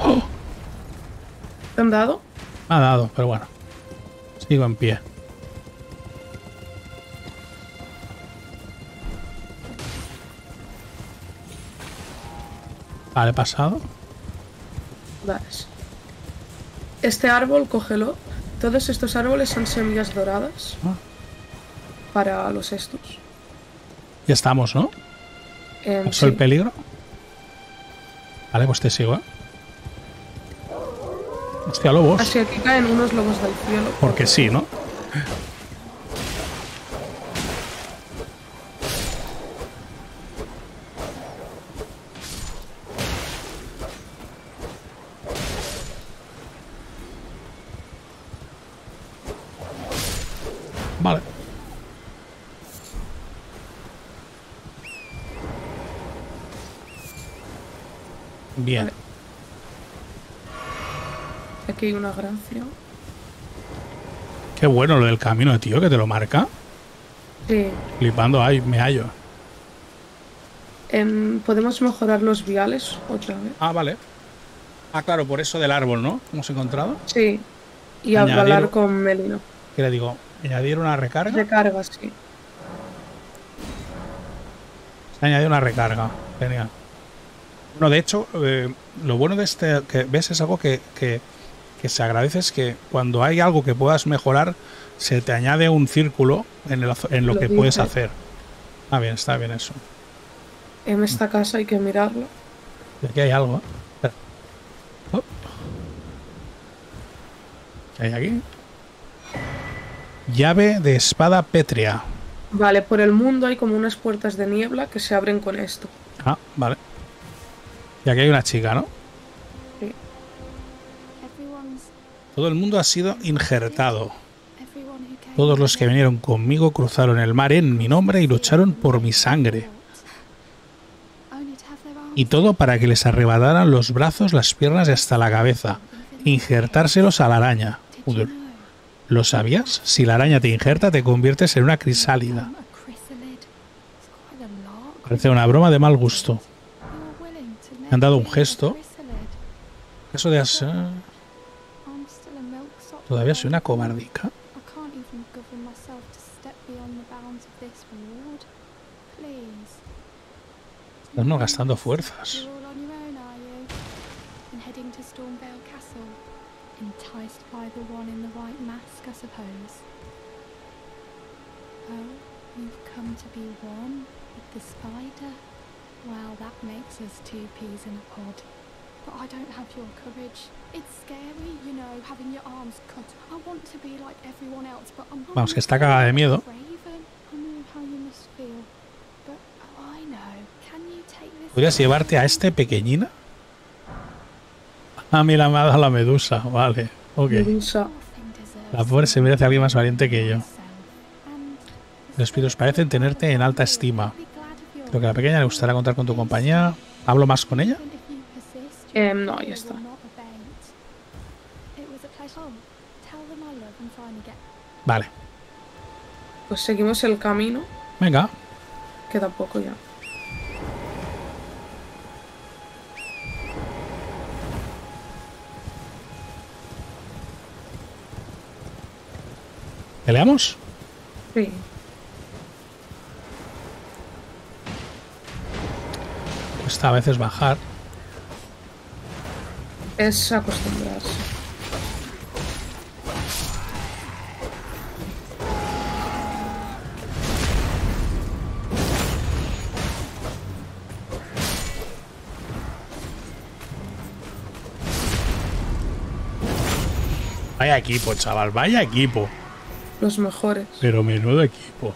¡Oh! ¿Te han dado? Me ha dado, pero bueno. Sigo en pie. Vale, pasado. Vale. Este árbol, cógelo. Todos estos árboles son semillas doradas. Ah. Para los estos. Ya estamos, ¿no? ¿Pasó el peligro? Vale, pues te sigo, ¿eh? Hostia, lobos. Así aquí caen unos lobos del cielo. Porque sí, ¿no? Bien. Vale. Aquí hay una gracia. Qué bueno lo del camino, tío, que te lo marca. Sí. Flipando, ahí me hallo. ¿Podemos mejorar los viales otra vez? Ah, vale. Ah, claro, por eso del árbol, ¿no? Hemos encontrado. Sí. Y añadir... hablar con Melina. ¿Qué le digo? ¿Añadir una recarga? Recarga, sí. Se ha añadido una recarga. Genial. Bueno, de hecho, lo bueno de este... que ves, es algo que se agradece, es que cuando hay algo que puedas mejorar, se te añade un círculo en lo que puedes hacer. Ah, bien, está bien eso. En esta casa hay que mirarlo. Aquí hay algo, ¿eh? Espera. Oh. ¿Qué hay aquí? Llave de espada pétrea. Vale, por el mundo hay como unas puertas de niebla que se abren con esto. Ah, vale. Y aquí hay una chica, ¿no? Sí. Todo el mundo ha sido injertado. Todos los que vinieron conmigo cruzaron el mar en mi nombre y lucharon por mi sangre. Y todo para que les arrebataran los brazos, las piernas y hasta la cabeza. Injertárselos a la araña. Joder. ¿Lo sabías? Si la araña te injerta, te conviertes en una crisálida. Parece una broma de mal gusto. Me han dado un gesto. Eso de hacer... Todavía soy una cobardica. Estás no gastando fuerzas. Vamos, que está cagada de miedo. ¿Podrías llevarte a este pequeñina? Ah, mira, me ha dado la medusa. Vale, ok. Medusa. La pobre se merece a alguien más valiente que yo. Los espíritus parecen tenerte en alta estima. Creo que a la pequeña le gustará contar con tu compañía. ¿Hablo más con ella? No, ya está. Vale. Pues seguimos el camino. Venga. Queda poco ya. ¿Peleamos? Sí. Cuesta a veces bajar. Es acostumbrarse. Vaya equipo, chaval, vaya equipo. Los mejores. Pero menudo equipo.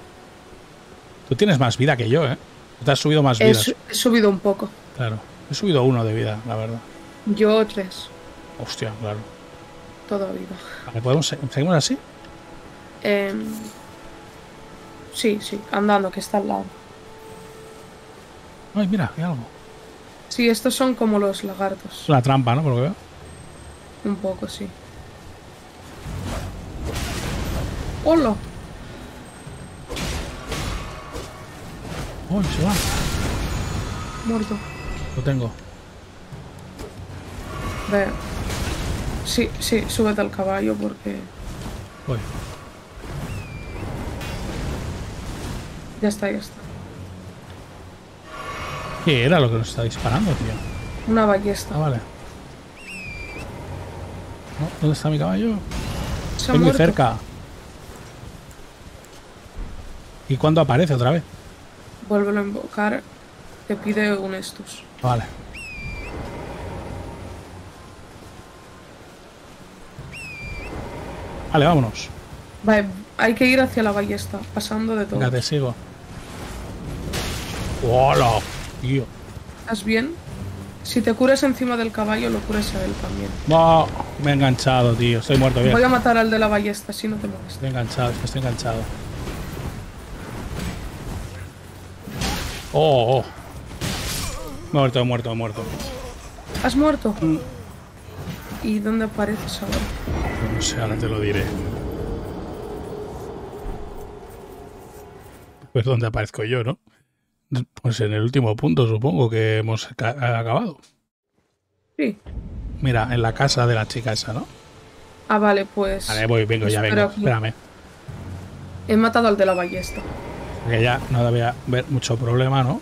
Tú tienes más vida que yo, ¿eh? Te has subido más vidas. He subido un poco. Claro. He subido uno de vida, la verdad. Yo 3. Hostia, claro. Toda vida. Vale, ¿podemos seguimos así? Sí, sí. Andando, que está al lado. Ay, mira, hay algo. Sí, estos son como los lagartos. Es una trampa, ¿no? Por lo que veo. Un poco, sí. ¡Hola! ¡Oh, se va! Muerto. Lo tengo. Ve. Sí, sí, súbete al caballo porque... Voy. Ya está, ya está. ¿Qué era lo que nos está disparando, tío? Una ballesta. Ah, vale. ¿No? ¿Dónde está mi caballo? Estoy muy cerca. ¿Y cuándo aparece otra vez? Vuélvelo a invocar. Te pide un estus. Vale. Vale, vámonos. Vale, hay que ir hacia la ballesta, pasando de todo. Ya te sigo. ¡Hola, tío! ¿Estás bien? Si te curas encima del caballo, lo curas a él también. No, me he enganchado, tío. Estoy muerto bien. Voy a matar al de la ballesta, si no te molestas. Estoy enganchado, es que estoy enganchado. Oh, oh. Muerto, muerto, muerto. ¿Has muerto? Mm. ¿Y dónde apareces ahora? No sé, ahora te lo diré. Pues dónde aparezco yo, ¿no? Pues en el último punto, supongo que hemos acabado. Sí. Mira, en la casa de la chica esa, ¿no? Ah, vale, pues... Vale, voy, vengo, ya vengo. Espérame. He matado al de la ballesta. Que ya no debía haber mucho problema, ¿no?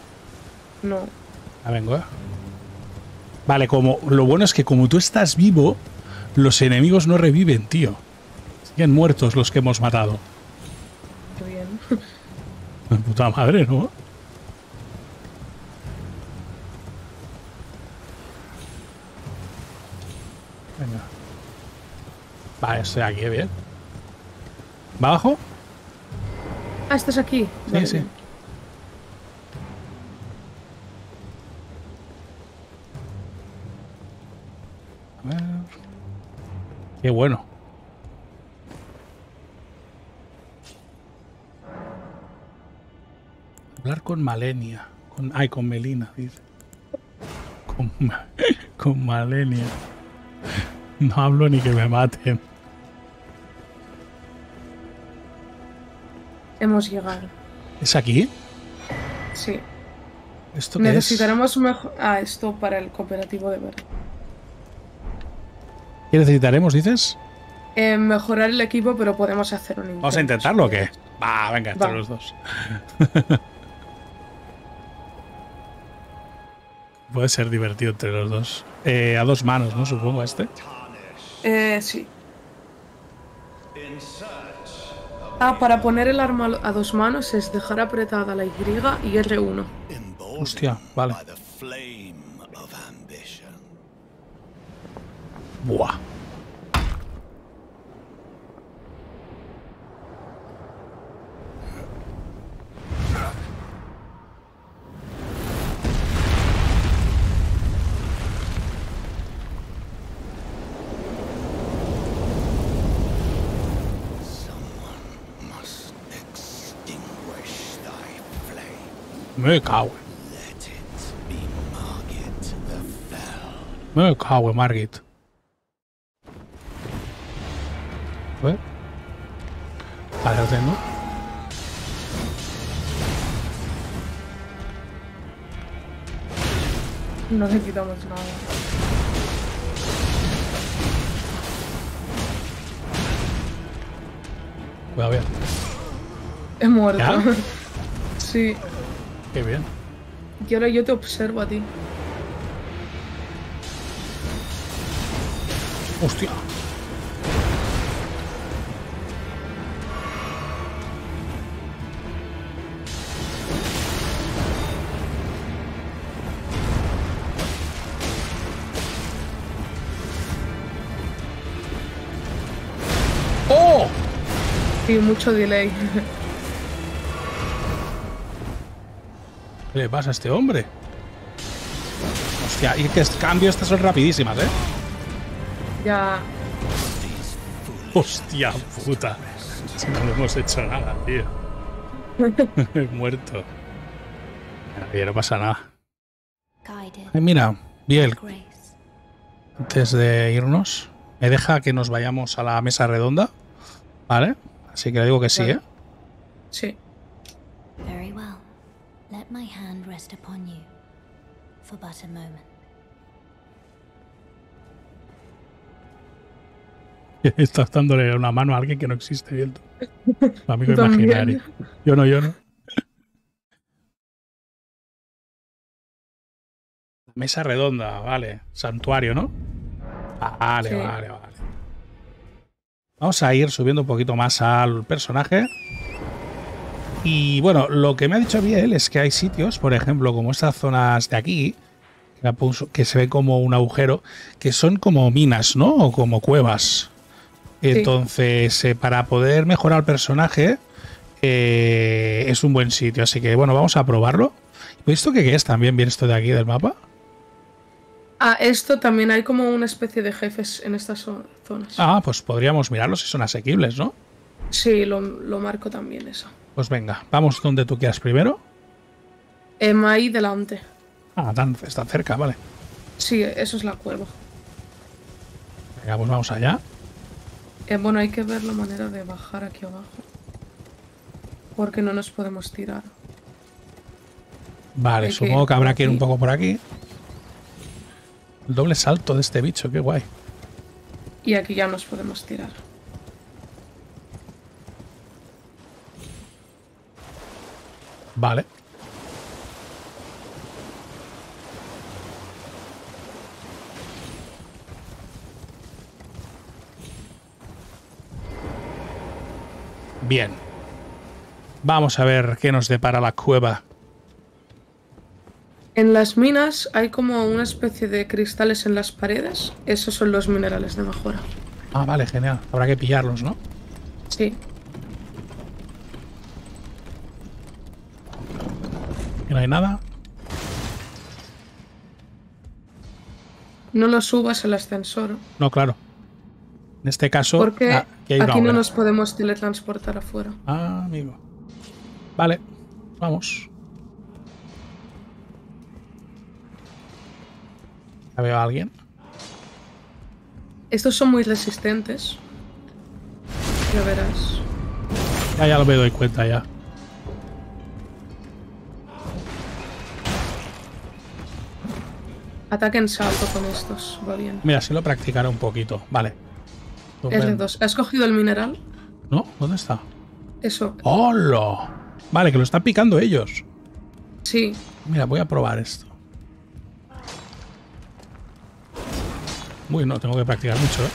No. Ya vengo, ¿eh? Vale, como... Lo bueno es que como tú estás vivo, los enemigos no reviven, tío. Siguen muertos los que hemos matado. Qué bien. Puta madre, ¿no? Venga. Vale, estoy aquí, bien. ¿Va abajo? Ah, estás aquí. Sí, vale, sí. Bien. A ver. Qué bueno. Hablar con Malenia. Con Melina, dice. Con Malenia. No hablo ni que me maten. Hemos llegado. ¿Es aquí? Sí. ¿Esto qué necesitaremos es? Ah, esto para el cooperativo de verdad. ¿Qué necesitaremos, dices? Mejorar el equipo, pero podemos hacer un intento. ¿Vamos a intentarlo o qué? Va, venga, entre los dos. Puede ser divertido entre los dos. A dos manos, ¿no? Supongo, este. Sí. Ah, para poner el arma a dos manos es dejar apretada la Y y R1. Hostia, vale. Buah. Me cago. Me cago, Margit. ¿Eh? Ahí lo tengo. No le quitamos nada. Voy a ver. He muerto. ¿Ya? Sí. Qué bien. Y ahora yo te observo a ti. Hostia. ¡Oh! Y sí, mucho delay. ¿Qué le pasa a este hombre? Hostia, y que cambio estas son rapidísimas, ¿eh? Ya. Hostia puta. No le hemos hecho nada, tío. He muerto. No pasa nada. Ay, mira, Biel. Antes de irnos, me deja que nos vayamos a la mesa redonda. ¿Vale? Así que le digo que sí, ¿eh? Sí. Let my hand rest upon you for but a moment. Estás dándole una mano a alguien que no existe, viendo. Amigo imaginario. Yo no, yo no. Mesa redonda, vale. Santuario, ¿no? Vale, sí. Vale, vale. Vamos a ir subiendo un poquito más al personaje. Y bueno, lo que me ha dicho Biel es que hay sitios, por ejemplo, como estas zonas de aquí, que se ve como un agujero, que son como minas, ¿no? O como cuevas. Sí. Entonces, para poder mejorar el personaje, es un buen sitio. Así que, bueno, vamos a probarlo. ¿Esto qué es también? ¿Bien esto de aquí del mapa? Ah, esto también hay como una especie de jefes en estas zonas. Ah, pues podríamos mirarlos si son asequibles, ¿no? Sí, lo marco también eso. Pues venga, vamos donde tú quieras primero. Ahí delante. Ah, está cerca, vale. Sí, eso es la cueva. Venga, pues vamos allá. Bueno, hay que ver la manera de bajar aquí abajo. Porque no nos podemos tirar. Vale, supongo que habrá que ir un poco por aquí. El doble salto de este bicho, qué guay. Y aquí ya nos podemos tirar. Vale. Bien. Vamos a ver qué nos depara la cueva. En las minas hay como una especie de cristales en las paredes. Esos son los minerales de mejora. Ah, vale, genial. Habrá que pillarlos, ¿no? Sí. No hay nada. No lo subas al ascensor. No, claro. En este caso... Porque aquí no nos podemos teletransportar afuera. Ah, amigo. Vale, vamos. ¿Ya veo a alguien? Estos son muy resistentes. Ya verás. Ya lo me doy cuenta ya. Ataquen salto con estos, va bien. Mira, si lo practicara un poquito, vale. R2. ¿Has cogido el mineral? No, ¿dónde está? Eso. ¡Hola! Vale, que lo están picando ellos. Sí. Mira, voy a probar esto. Uy, no, tengo que practicar mucho, ¿eh?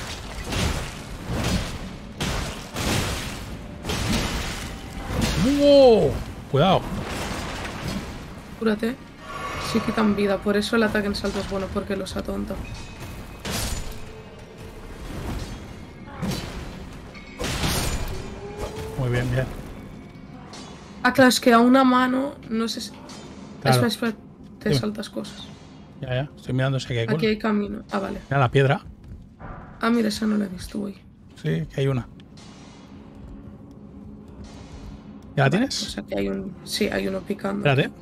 ¡Wow! Cuidado. Cúrate. Sí quitan vida, por eso el ataque en salto es bueno, porque los atonta. Muy bien, bien. Ah, claro, es que a una mano no sé si... Claro. Espera, te saltas cosas. Ya, estoy mirando si hay cosas. Aquí hay camino. Ah, vale. Mira la piedra. Ah, mira, esa no la he visto, güey. Sí, que hay una. ¿Ya la tienes? Pues aquí hay un... Sí, hay uno picando. Espérate.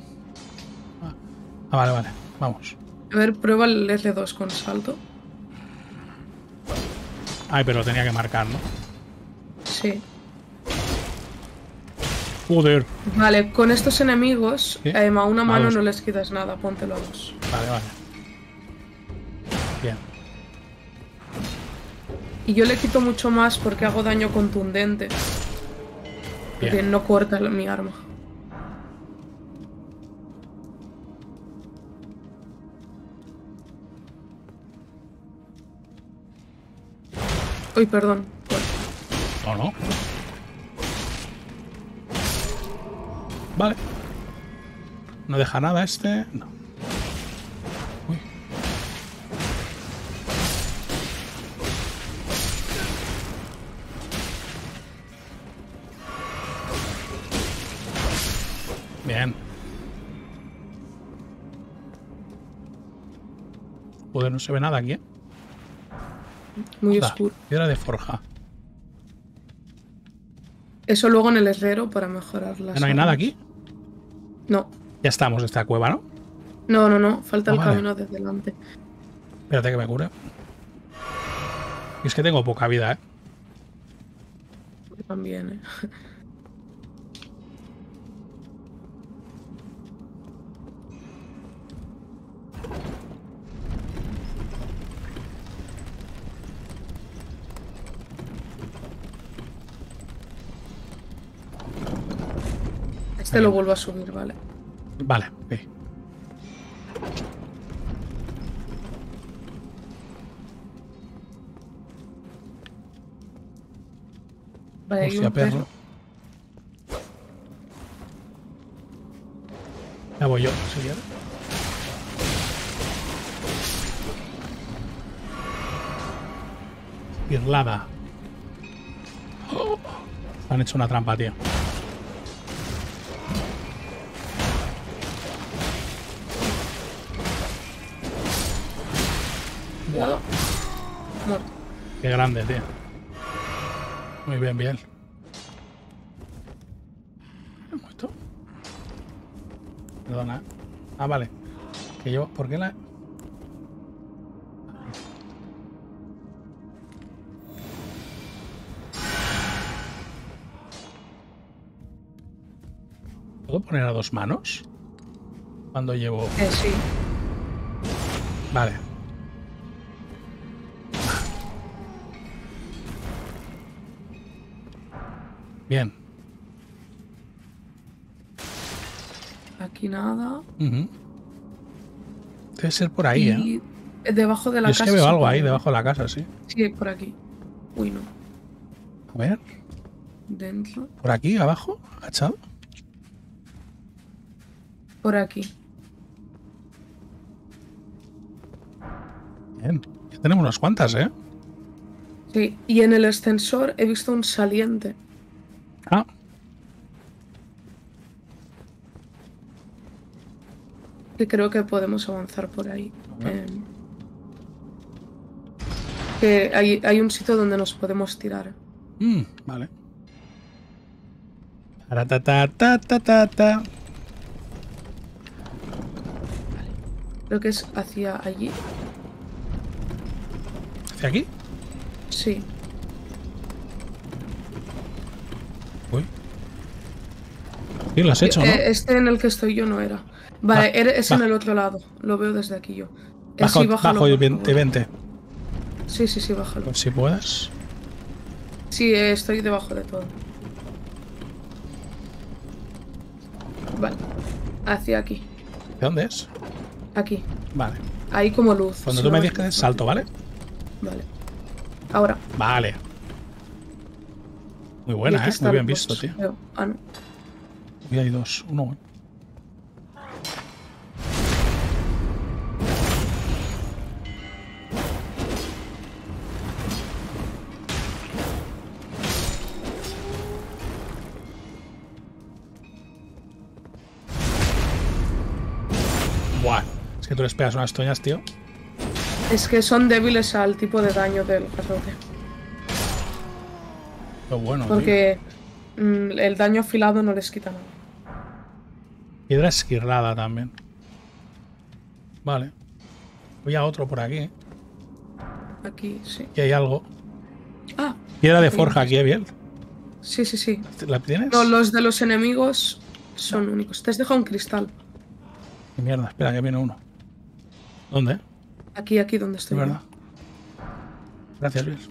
Ah, vale, vale. Vamos. A ver, prueba el L2 con salto. Ay, pero lo tenía que marcar, ¿no? Sí. Joder. Vale, con estos enemigos, ¿sí? A una mano no les quitas nada. Póntelo a dos. Vale, vale. Bien. Y yo le quito mucho más porque hago daño contundente. Bien. Porque no corta mi arma. Uy, perdón. No, no. Vale. No deja nada este. No. Uy. Bien. Joder, no se ve nada aquí, ¿eh? Muy oscuro. Piedra de forja. Eso luego en el herrero para mejorar las... ¿No hay nada aquí? No. Ya estamos en esta cueva, ¿no? No, no, no. Falta el camino de delante. Espérate que me cure. Es que tengo poca vida, ¿eh? Yo también, ¿eh? Este lo vuelvo a subir, vale. Vale, ok. Vale, hay un perro. Ya voy yo, si quieres. Irlada. Oh, han hecho una trampa, tío. Qué grande, tío. Muy bien, bien. ¿He muerto? Perdona. Ah, vale. Que yo... ¿Por qué la...? poner a dos manos? Cuando llevo... sí. Vale. Bien. Aquí nada. Debe ser por ahí, y... Debajo de la casa. Es que veo algo ahí, debajo de la casa, sí. Sí, es por aquí. Uy, no. A ver. Dentro. ¿Por aquí, abajo? ¿Agachado? Por aquí. Bien. Ya tenemos unas cuantas, ¿eh? Sí, y en el ascensor he visto un saliente. Ah. Que creo que podemos avanzar por ahí. Que hay un sitio donde nos podemos tirar. Vale. Vale. Creo que es hacia allí. ¿Hacia aquí? Sí. Uy. ¿Y lo has hecho, no? Este en el que estoy yo no era. Vale, es en el otro lado. Lo veo desde aquí yo. Bajo, sí, bájalo, bajo, vente. Sí, bájalo. Pues si puedes. Sí, estoy debajo de todo. Vale. Hacia aquí. ¿De dónde es? Aquí. Vale. Ahí como luz. Cuando tú me digas que des salto, ¿vale? Vale. Ahora. Vale. Muy buena, ¿eh? Muy bien visto, tío. Ah, no. Y hay dos. Uno. Que tú les pegas unas toñas, tío. Es que son débiles al tipo de daño del garrote. Lo bueno, porque tío, el daño afilado no les quita nada. Piedra esquirlada también. Vale. Había otro por aquí. Aquí, sí. Aquí hay algo. Ah. Piedra de forja aquí, bien. Sí. ¿La tienes? No, los de los enemigos son únicos. Te has dejado un cristal. Qué mierda, espera, que viene uno. ¿Dónde? Aquí donde estoy. Es verdad. Gracias, Luis.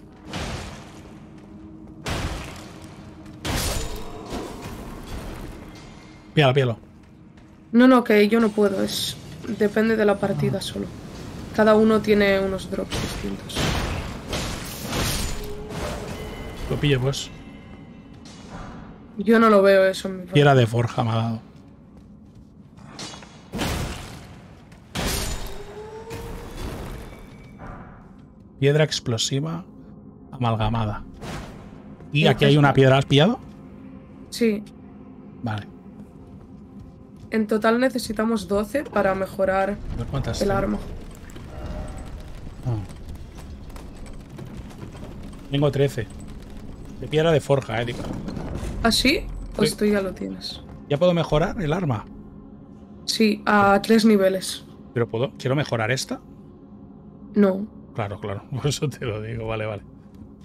Píalo. No, que yo no puedo. Depende de la partida solo. Cada uno tiene unos drops distintos. Lo pillo, pues. Yo no lo veo eso. Piedra de forja me ha dado. Piedra explosiva amalgamada. Y aquí hay una piedra. ¿Has pillado? Sí. Vale. En total necesitamos 12 para mejorar el arma. Tengo 13. De piedra de forja, digo. ¿Ah, sí? Pues tú ya lo tienes. ¿Ya puedo mejorar el arma? Sí, a 3 niveles. ¿Pero puedo? ¿Quiero mejorar esta? No. Claro, por eso te lo digo, vale.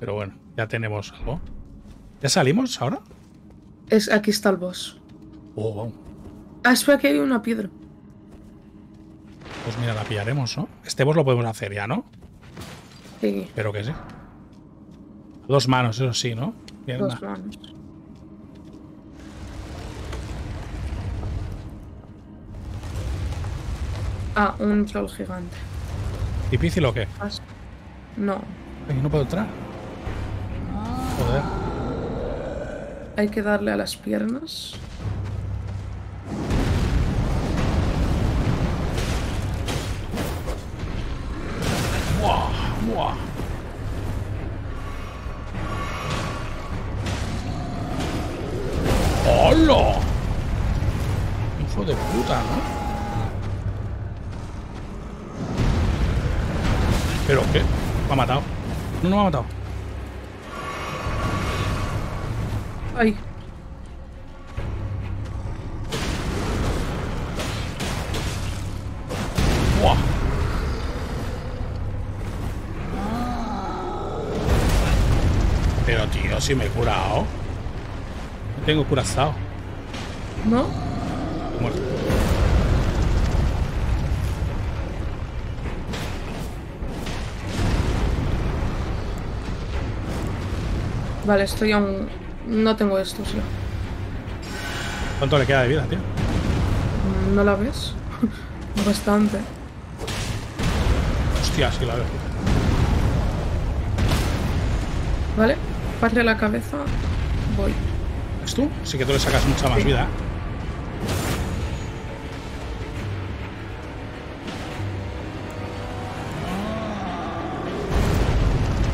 Pero bueno, ya tenemos algo. ¿Ya salimos ahora? Aquí está el boss. Wow. Espera, que hay una piedra. Pues mira, la pillaremos, ¿no? Este boss lo podemos hacer ya, ¿no? Sí. Pero que sí. Dos manos, eso sí, ¿no? Pierna. Dos manos. Ah, un troll gigante. ¿Difícil o qué? No. Ay, no puedo entrar. Joder. Hay que darle a las piernas. ¡Buah! ¡Hola! Hijo de puta, ¿no? ¿Pero qué? Me ha matado. No me ha matado. Ay. ¡Buah! Pero tío, si me he curado. No tengo curazao. ¿No? Muerto. Vale, estoy aún... No tengo estos ya. ¿Cuánto le queda de vida, tío? ¿No la ves? Bastante. Hostia, sí la veo. Vale, padre la cabeza. Voy. ¿Es tú? Sí que tú le sacas mucha más vida, ¿eh?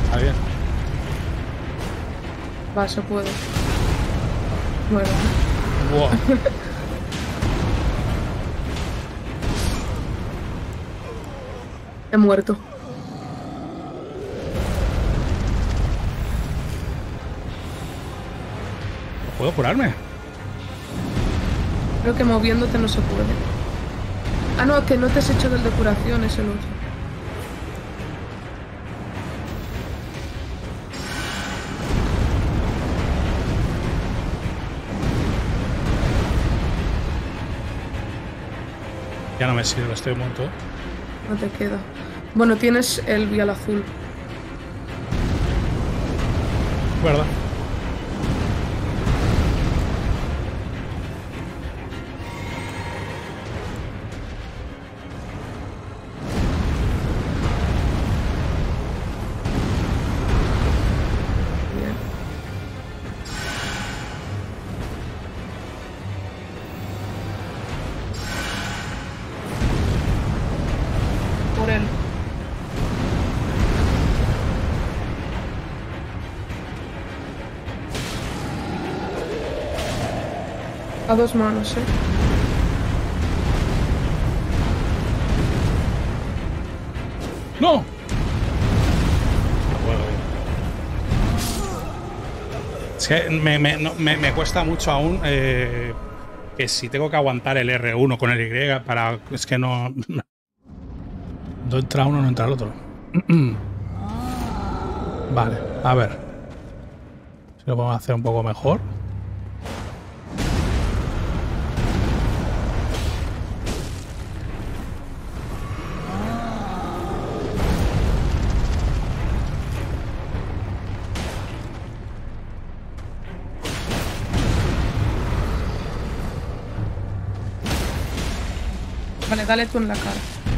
Está bien. Va, se puede. Bueno. Wow. He muerto. ¿Puedo curarme? Creo que moviéndote no se puede. Ah, no, que no te has hecho del de curación, es el otro. Ya no me sirve, estoy muerto. No te queda. Bueno, tienes el vial azul. ¿Verdad? A dos manos, ¿eh? ¡No! No puedo. Es que me cuesta mucho aún que si tengo que aguantar el R1 con el Y para... Es que no... No entra uno, no entra el otro. Vale, a ver. Si lo podemos hacer un poco mejor. Vale, dale tú en la cara.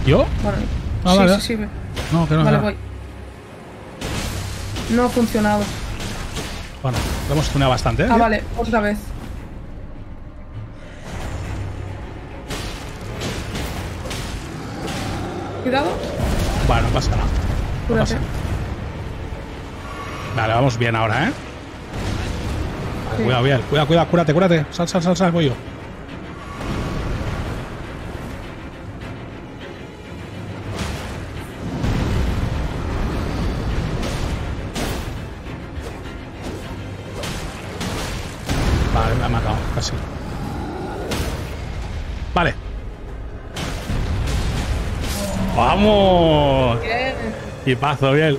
¿Yo? Bueno, ah, sí, vale. Sí, sí. No, que no. Vale, voy. No ha funcionado. Bueno, lo hemos tuneado bastante, ¿eh? Ah, vale, otra vez. Cuidado. Vale, no pasa nada. No pasa nada. Vale, vamos bien ahora, ¿eh? Sí. Cuidado, bien. Cuidado, cuidado. Cúrate, cúrate. Sal, sal, sal, sal. Voy yo. Vale. ¡Vamos! Bien. Y paso, bien.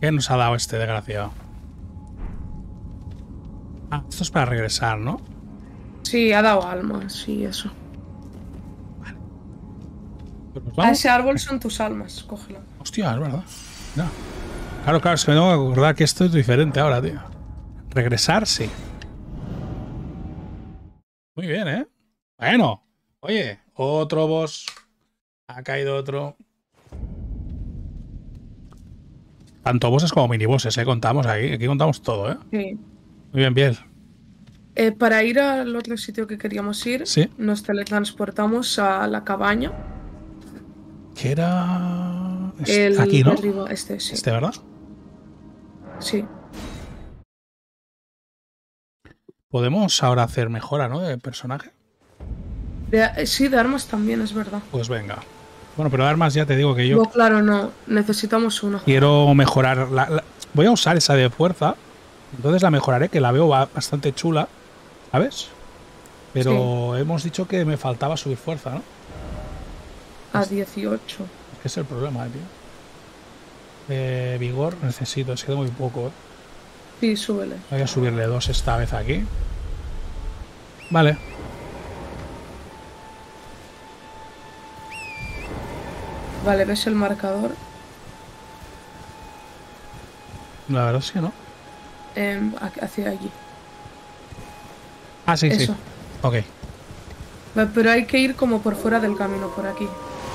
¿Qué nos ha dado este desgraciado? Ah, esto es para regresar, ¿no? Sí, ha dado almas, sí, eso. Vale. Pues a ese árbol son tus almas, cógela. Hostia, es verdad. No. Claro, claro, es que me tengo que acordar que esto es diferente ahora, tío. Regresar, sí. Muy bien, ¿eh? Bueno. Oye, otro boss. Ha caído otro. Tanto bosses como minibosses, ¿eh? Contamos aquí. Aquí contamos todo, ¿eh? Sí. Muy bien, Biel. Para ir al otro sitio que queríamos ir, ¿sí? Nos teletransportamos a la cabaña. ¿Qué era...? El aquí, ¿no? Arriba, este, sí. Este, ¿verdad? Sí. Podemos ahora hacer mejora, ¿no? De personaje. Sí, de armas también, es verdad. Pues venga. Bueno, pero de armas ya te digo que yo... No, claro, no. Necesitamos una. Quiero mejorar... Voy a usar esa de fuerza. Entonces la mejoraré, que la veo bastante chula. ¿Sabes? Pero sí. Hemos dicho que me faltaba subir fuerza, ¿no? A 18. Es el problema, tío. Vigor necesito, es que de muy poco, Sí, súbele. Voy a subirle 2 esta vez aquí. Vale. Vale, ¿ves el marcador? La verdad es que no. Hacia allí. Ah, sí, eso. Sí. Ok. Pero hay que ir como por fuera del camino, por aquí.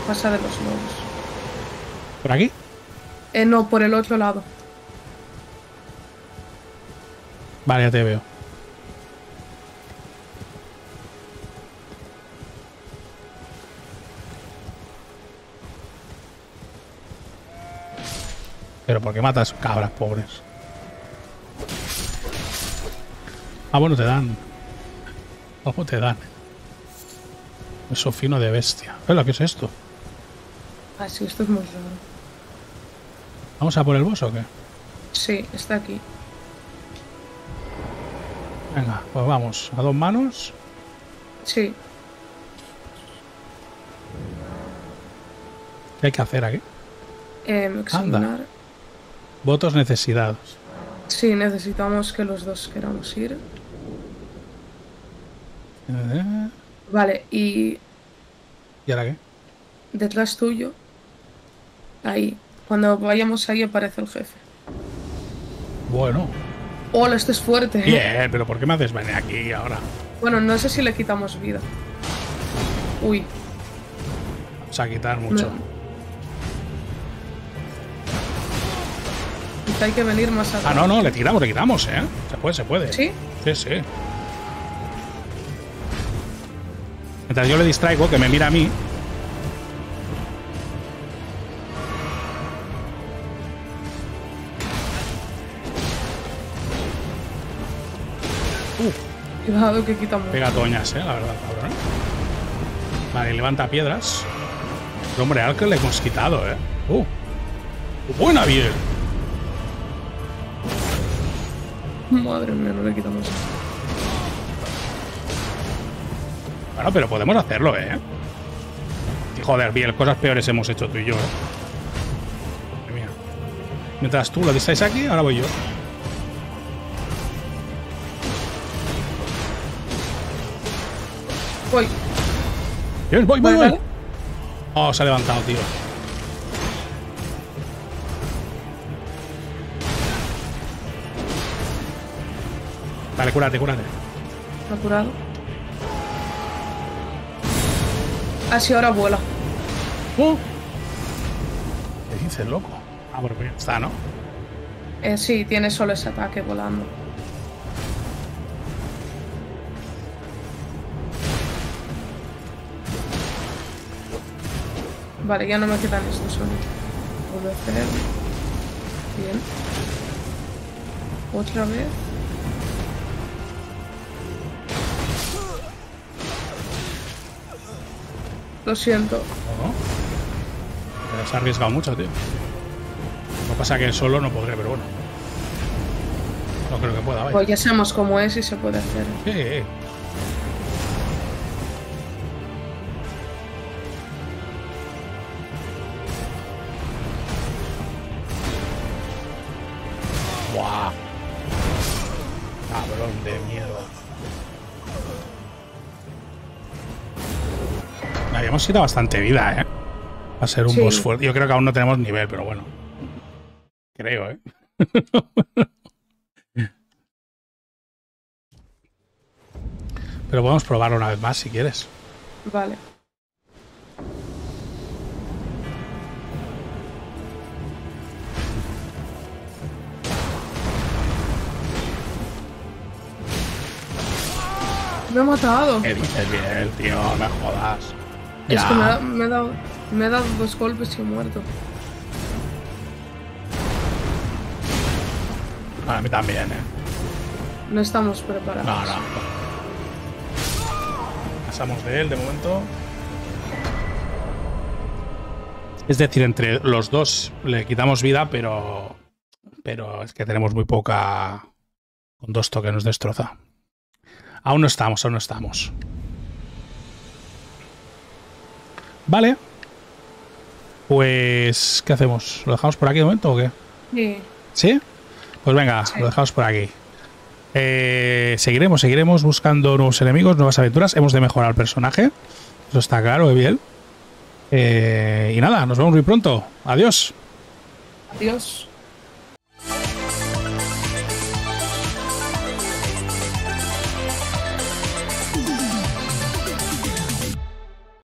Pasa de los lobos. ¿Por aquí? No, por el otro lado. Vale, ya te veo. Pero ¿por qué matas cabras pobres? Ah, bueno, te dan. Ojo, te dan. Eso fino de bestia. ¿Pero qué es esto? Ah, sí, esto es muy raro. ¿Vamos a por el boss o qué? Sí, está aquí. Venga, pues vamos. ¿A 2 manos? Sí. ¿Qué hay que hacer aquí? Examinar. Anda. Votos necesitados. Sí, necesitamos que los dos queramos ir. Vale, y... ¿Y ahora qué? Detrás tuyo. Ahí. Cuando vayamos ahí aparece el jefe. Bueno. Hola, esto es fuerte. Bien, pero ¿por qué me haces venir aquí ahora? Bueno, no sé si le quitamos vida. Uy. Vamos a quitar mucho. No. Hay que venir más atrás. Ah, no, no, le quitamos, ¿eh? Se puede, se puede. ¿Sí? Sí, sí. Mientras yo le distraigo, que me mira a mí. Cuidado que quita mucho. Pega toñas, la verdad, cabrón. Vale, levanta piedras. Pero, hombre, al que le hemos quitado, ¡Buena, bien! Madre mía, no le quitamos. Bueno, pero podemos hacerlo, ¿eh? Joder, bien, cosas peores hemos hecho tú y yo, Madre mía. Mientras tú lo distraes aquí, ahora voy yo. Voy. Bien, voy, voy, voy. Oh, se ha levantado, tío. Vale, cúrate, cúrate. ¿Está curado? Así ahora vuela. ¿Qué dices, loco? Ah, porque está, ¿no? Sí, tiene solo ese ataque volando. Vale, ya no me quitan esto solo. Vuelve a hacer. Bien. Otra vez. Lo siento. No, pero se ha arriesgado mucho, tío. Lo que pasa es que solo no podré, pero bueno. No creo que pueda, vaya. Pues ya sabemos cómo es y se puede hacer. Sí. Buah. Cabrón de mierda. Hemos quitado bastante vida, ¿eh? Va a ser un boss fuerte. Yo creo que aún no tenemos nivel, pero bueno. Creo, ¿eh? Pero podemos probarlo una vez más, si quieres. Vale. Me ha matado. ¿Qué dices, bien, tío? No jodas. Ya. Es que me he dado 2 golpes y he muerto. A mí también, No estamos preparados. No, no. Pasamos de él de momento. Es decir, entre los dos le quitamos vida, pero es que tenemos muy poca. Con 2 toques nos destroza. Aún no estamos, aún no estamos. Vale. Pues, ¿qué hacemos? ¿Lo dejamos por aquí de momento o qué? Sí. ¿Sí? Pues venga, lo dejamos por aquí. Seguiremos buscando nuevos enemigos, nuevas aventuras. Hemos de mejorar el personaje. Eso está claro, bien. Y nada, nos vemos muy pronto. Adiós. Adiós.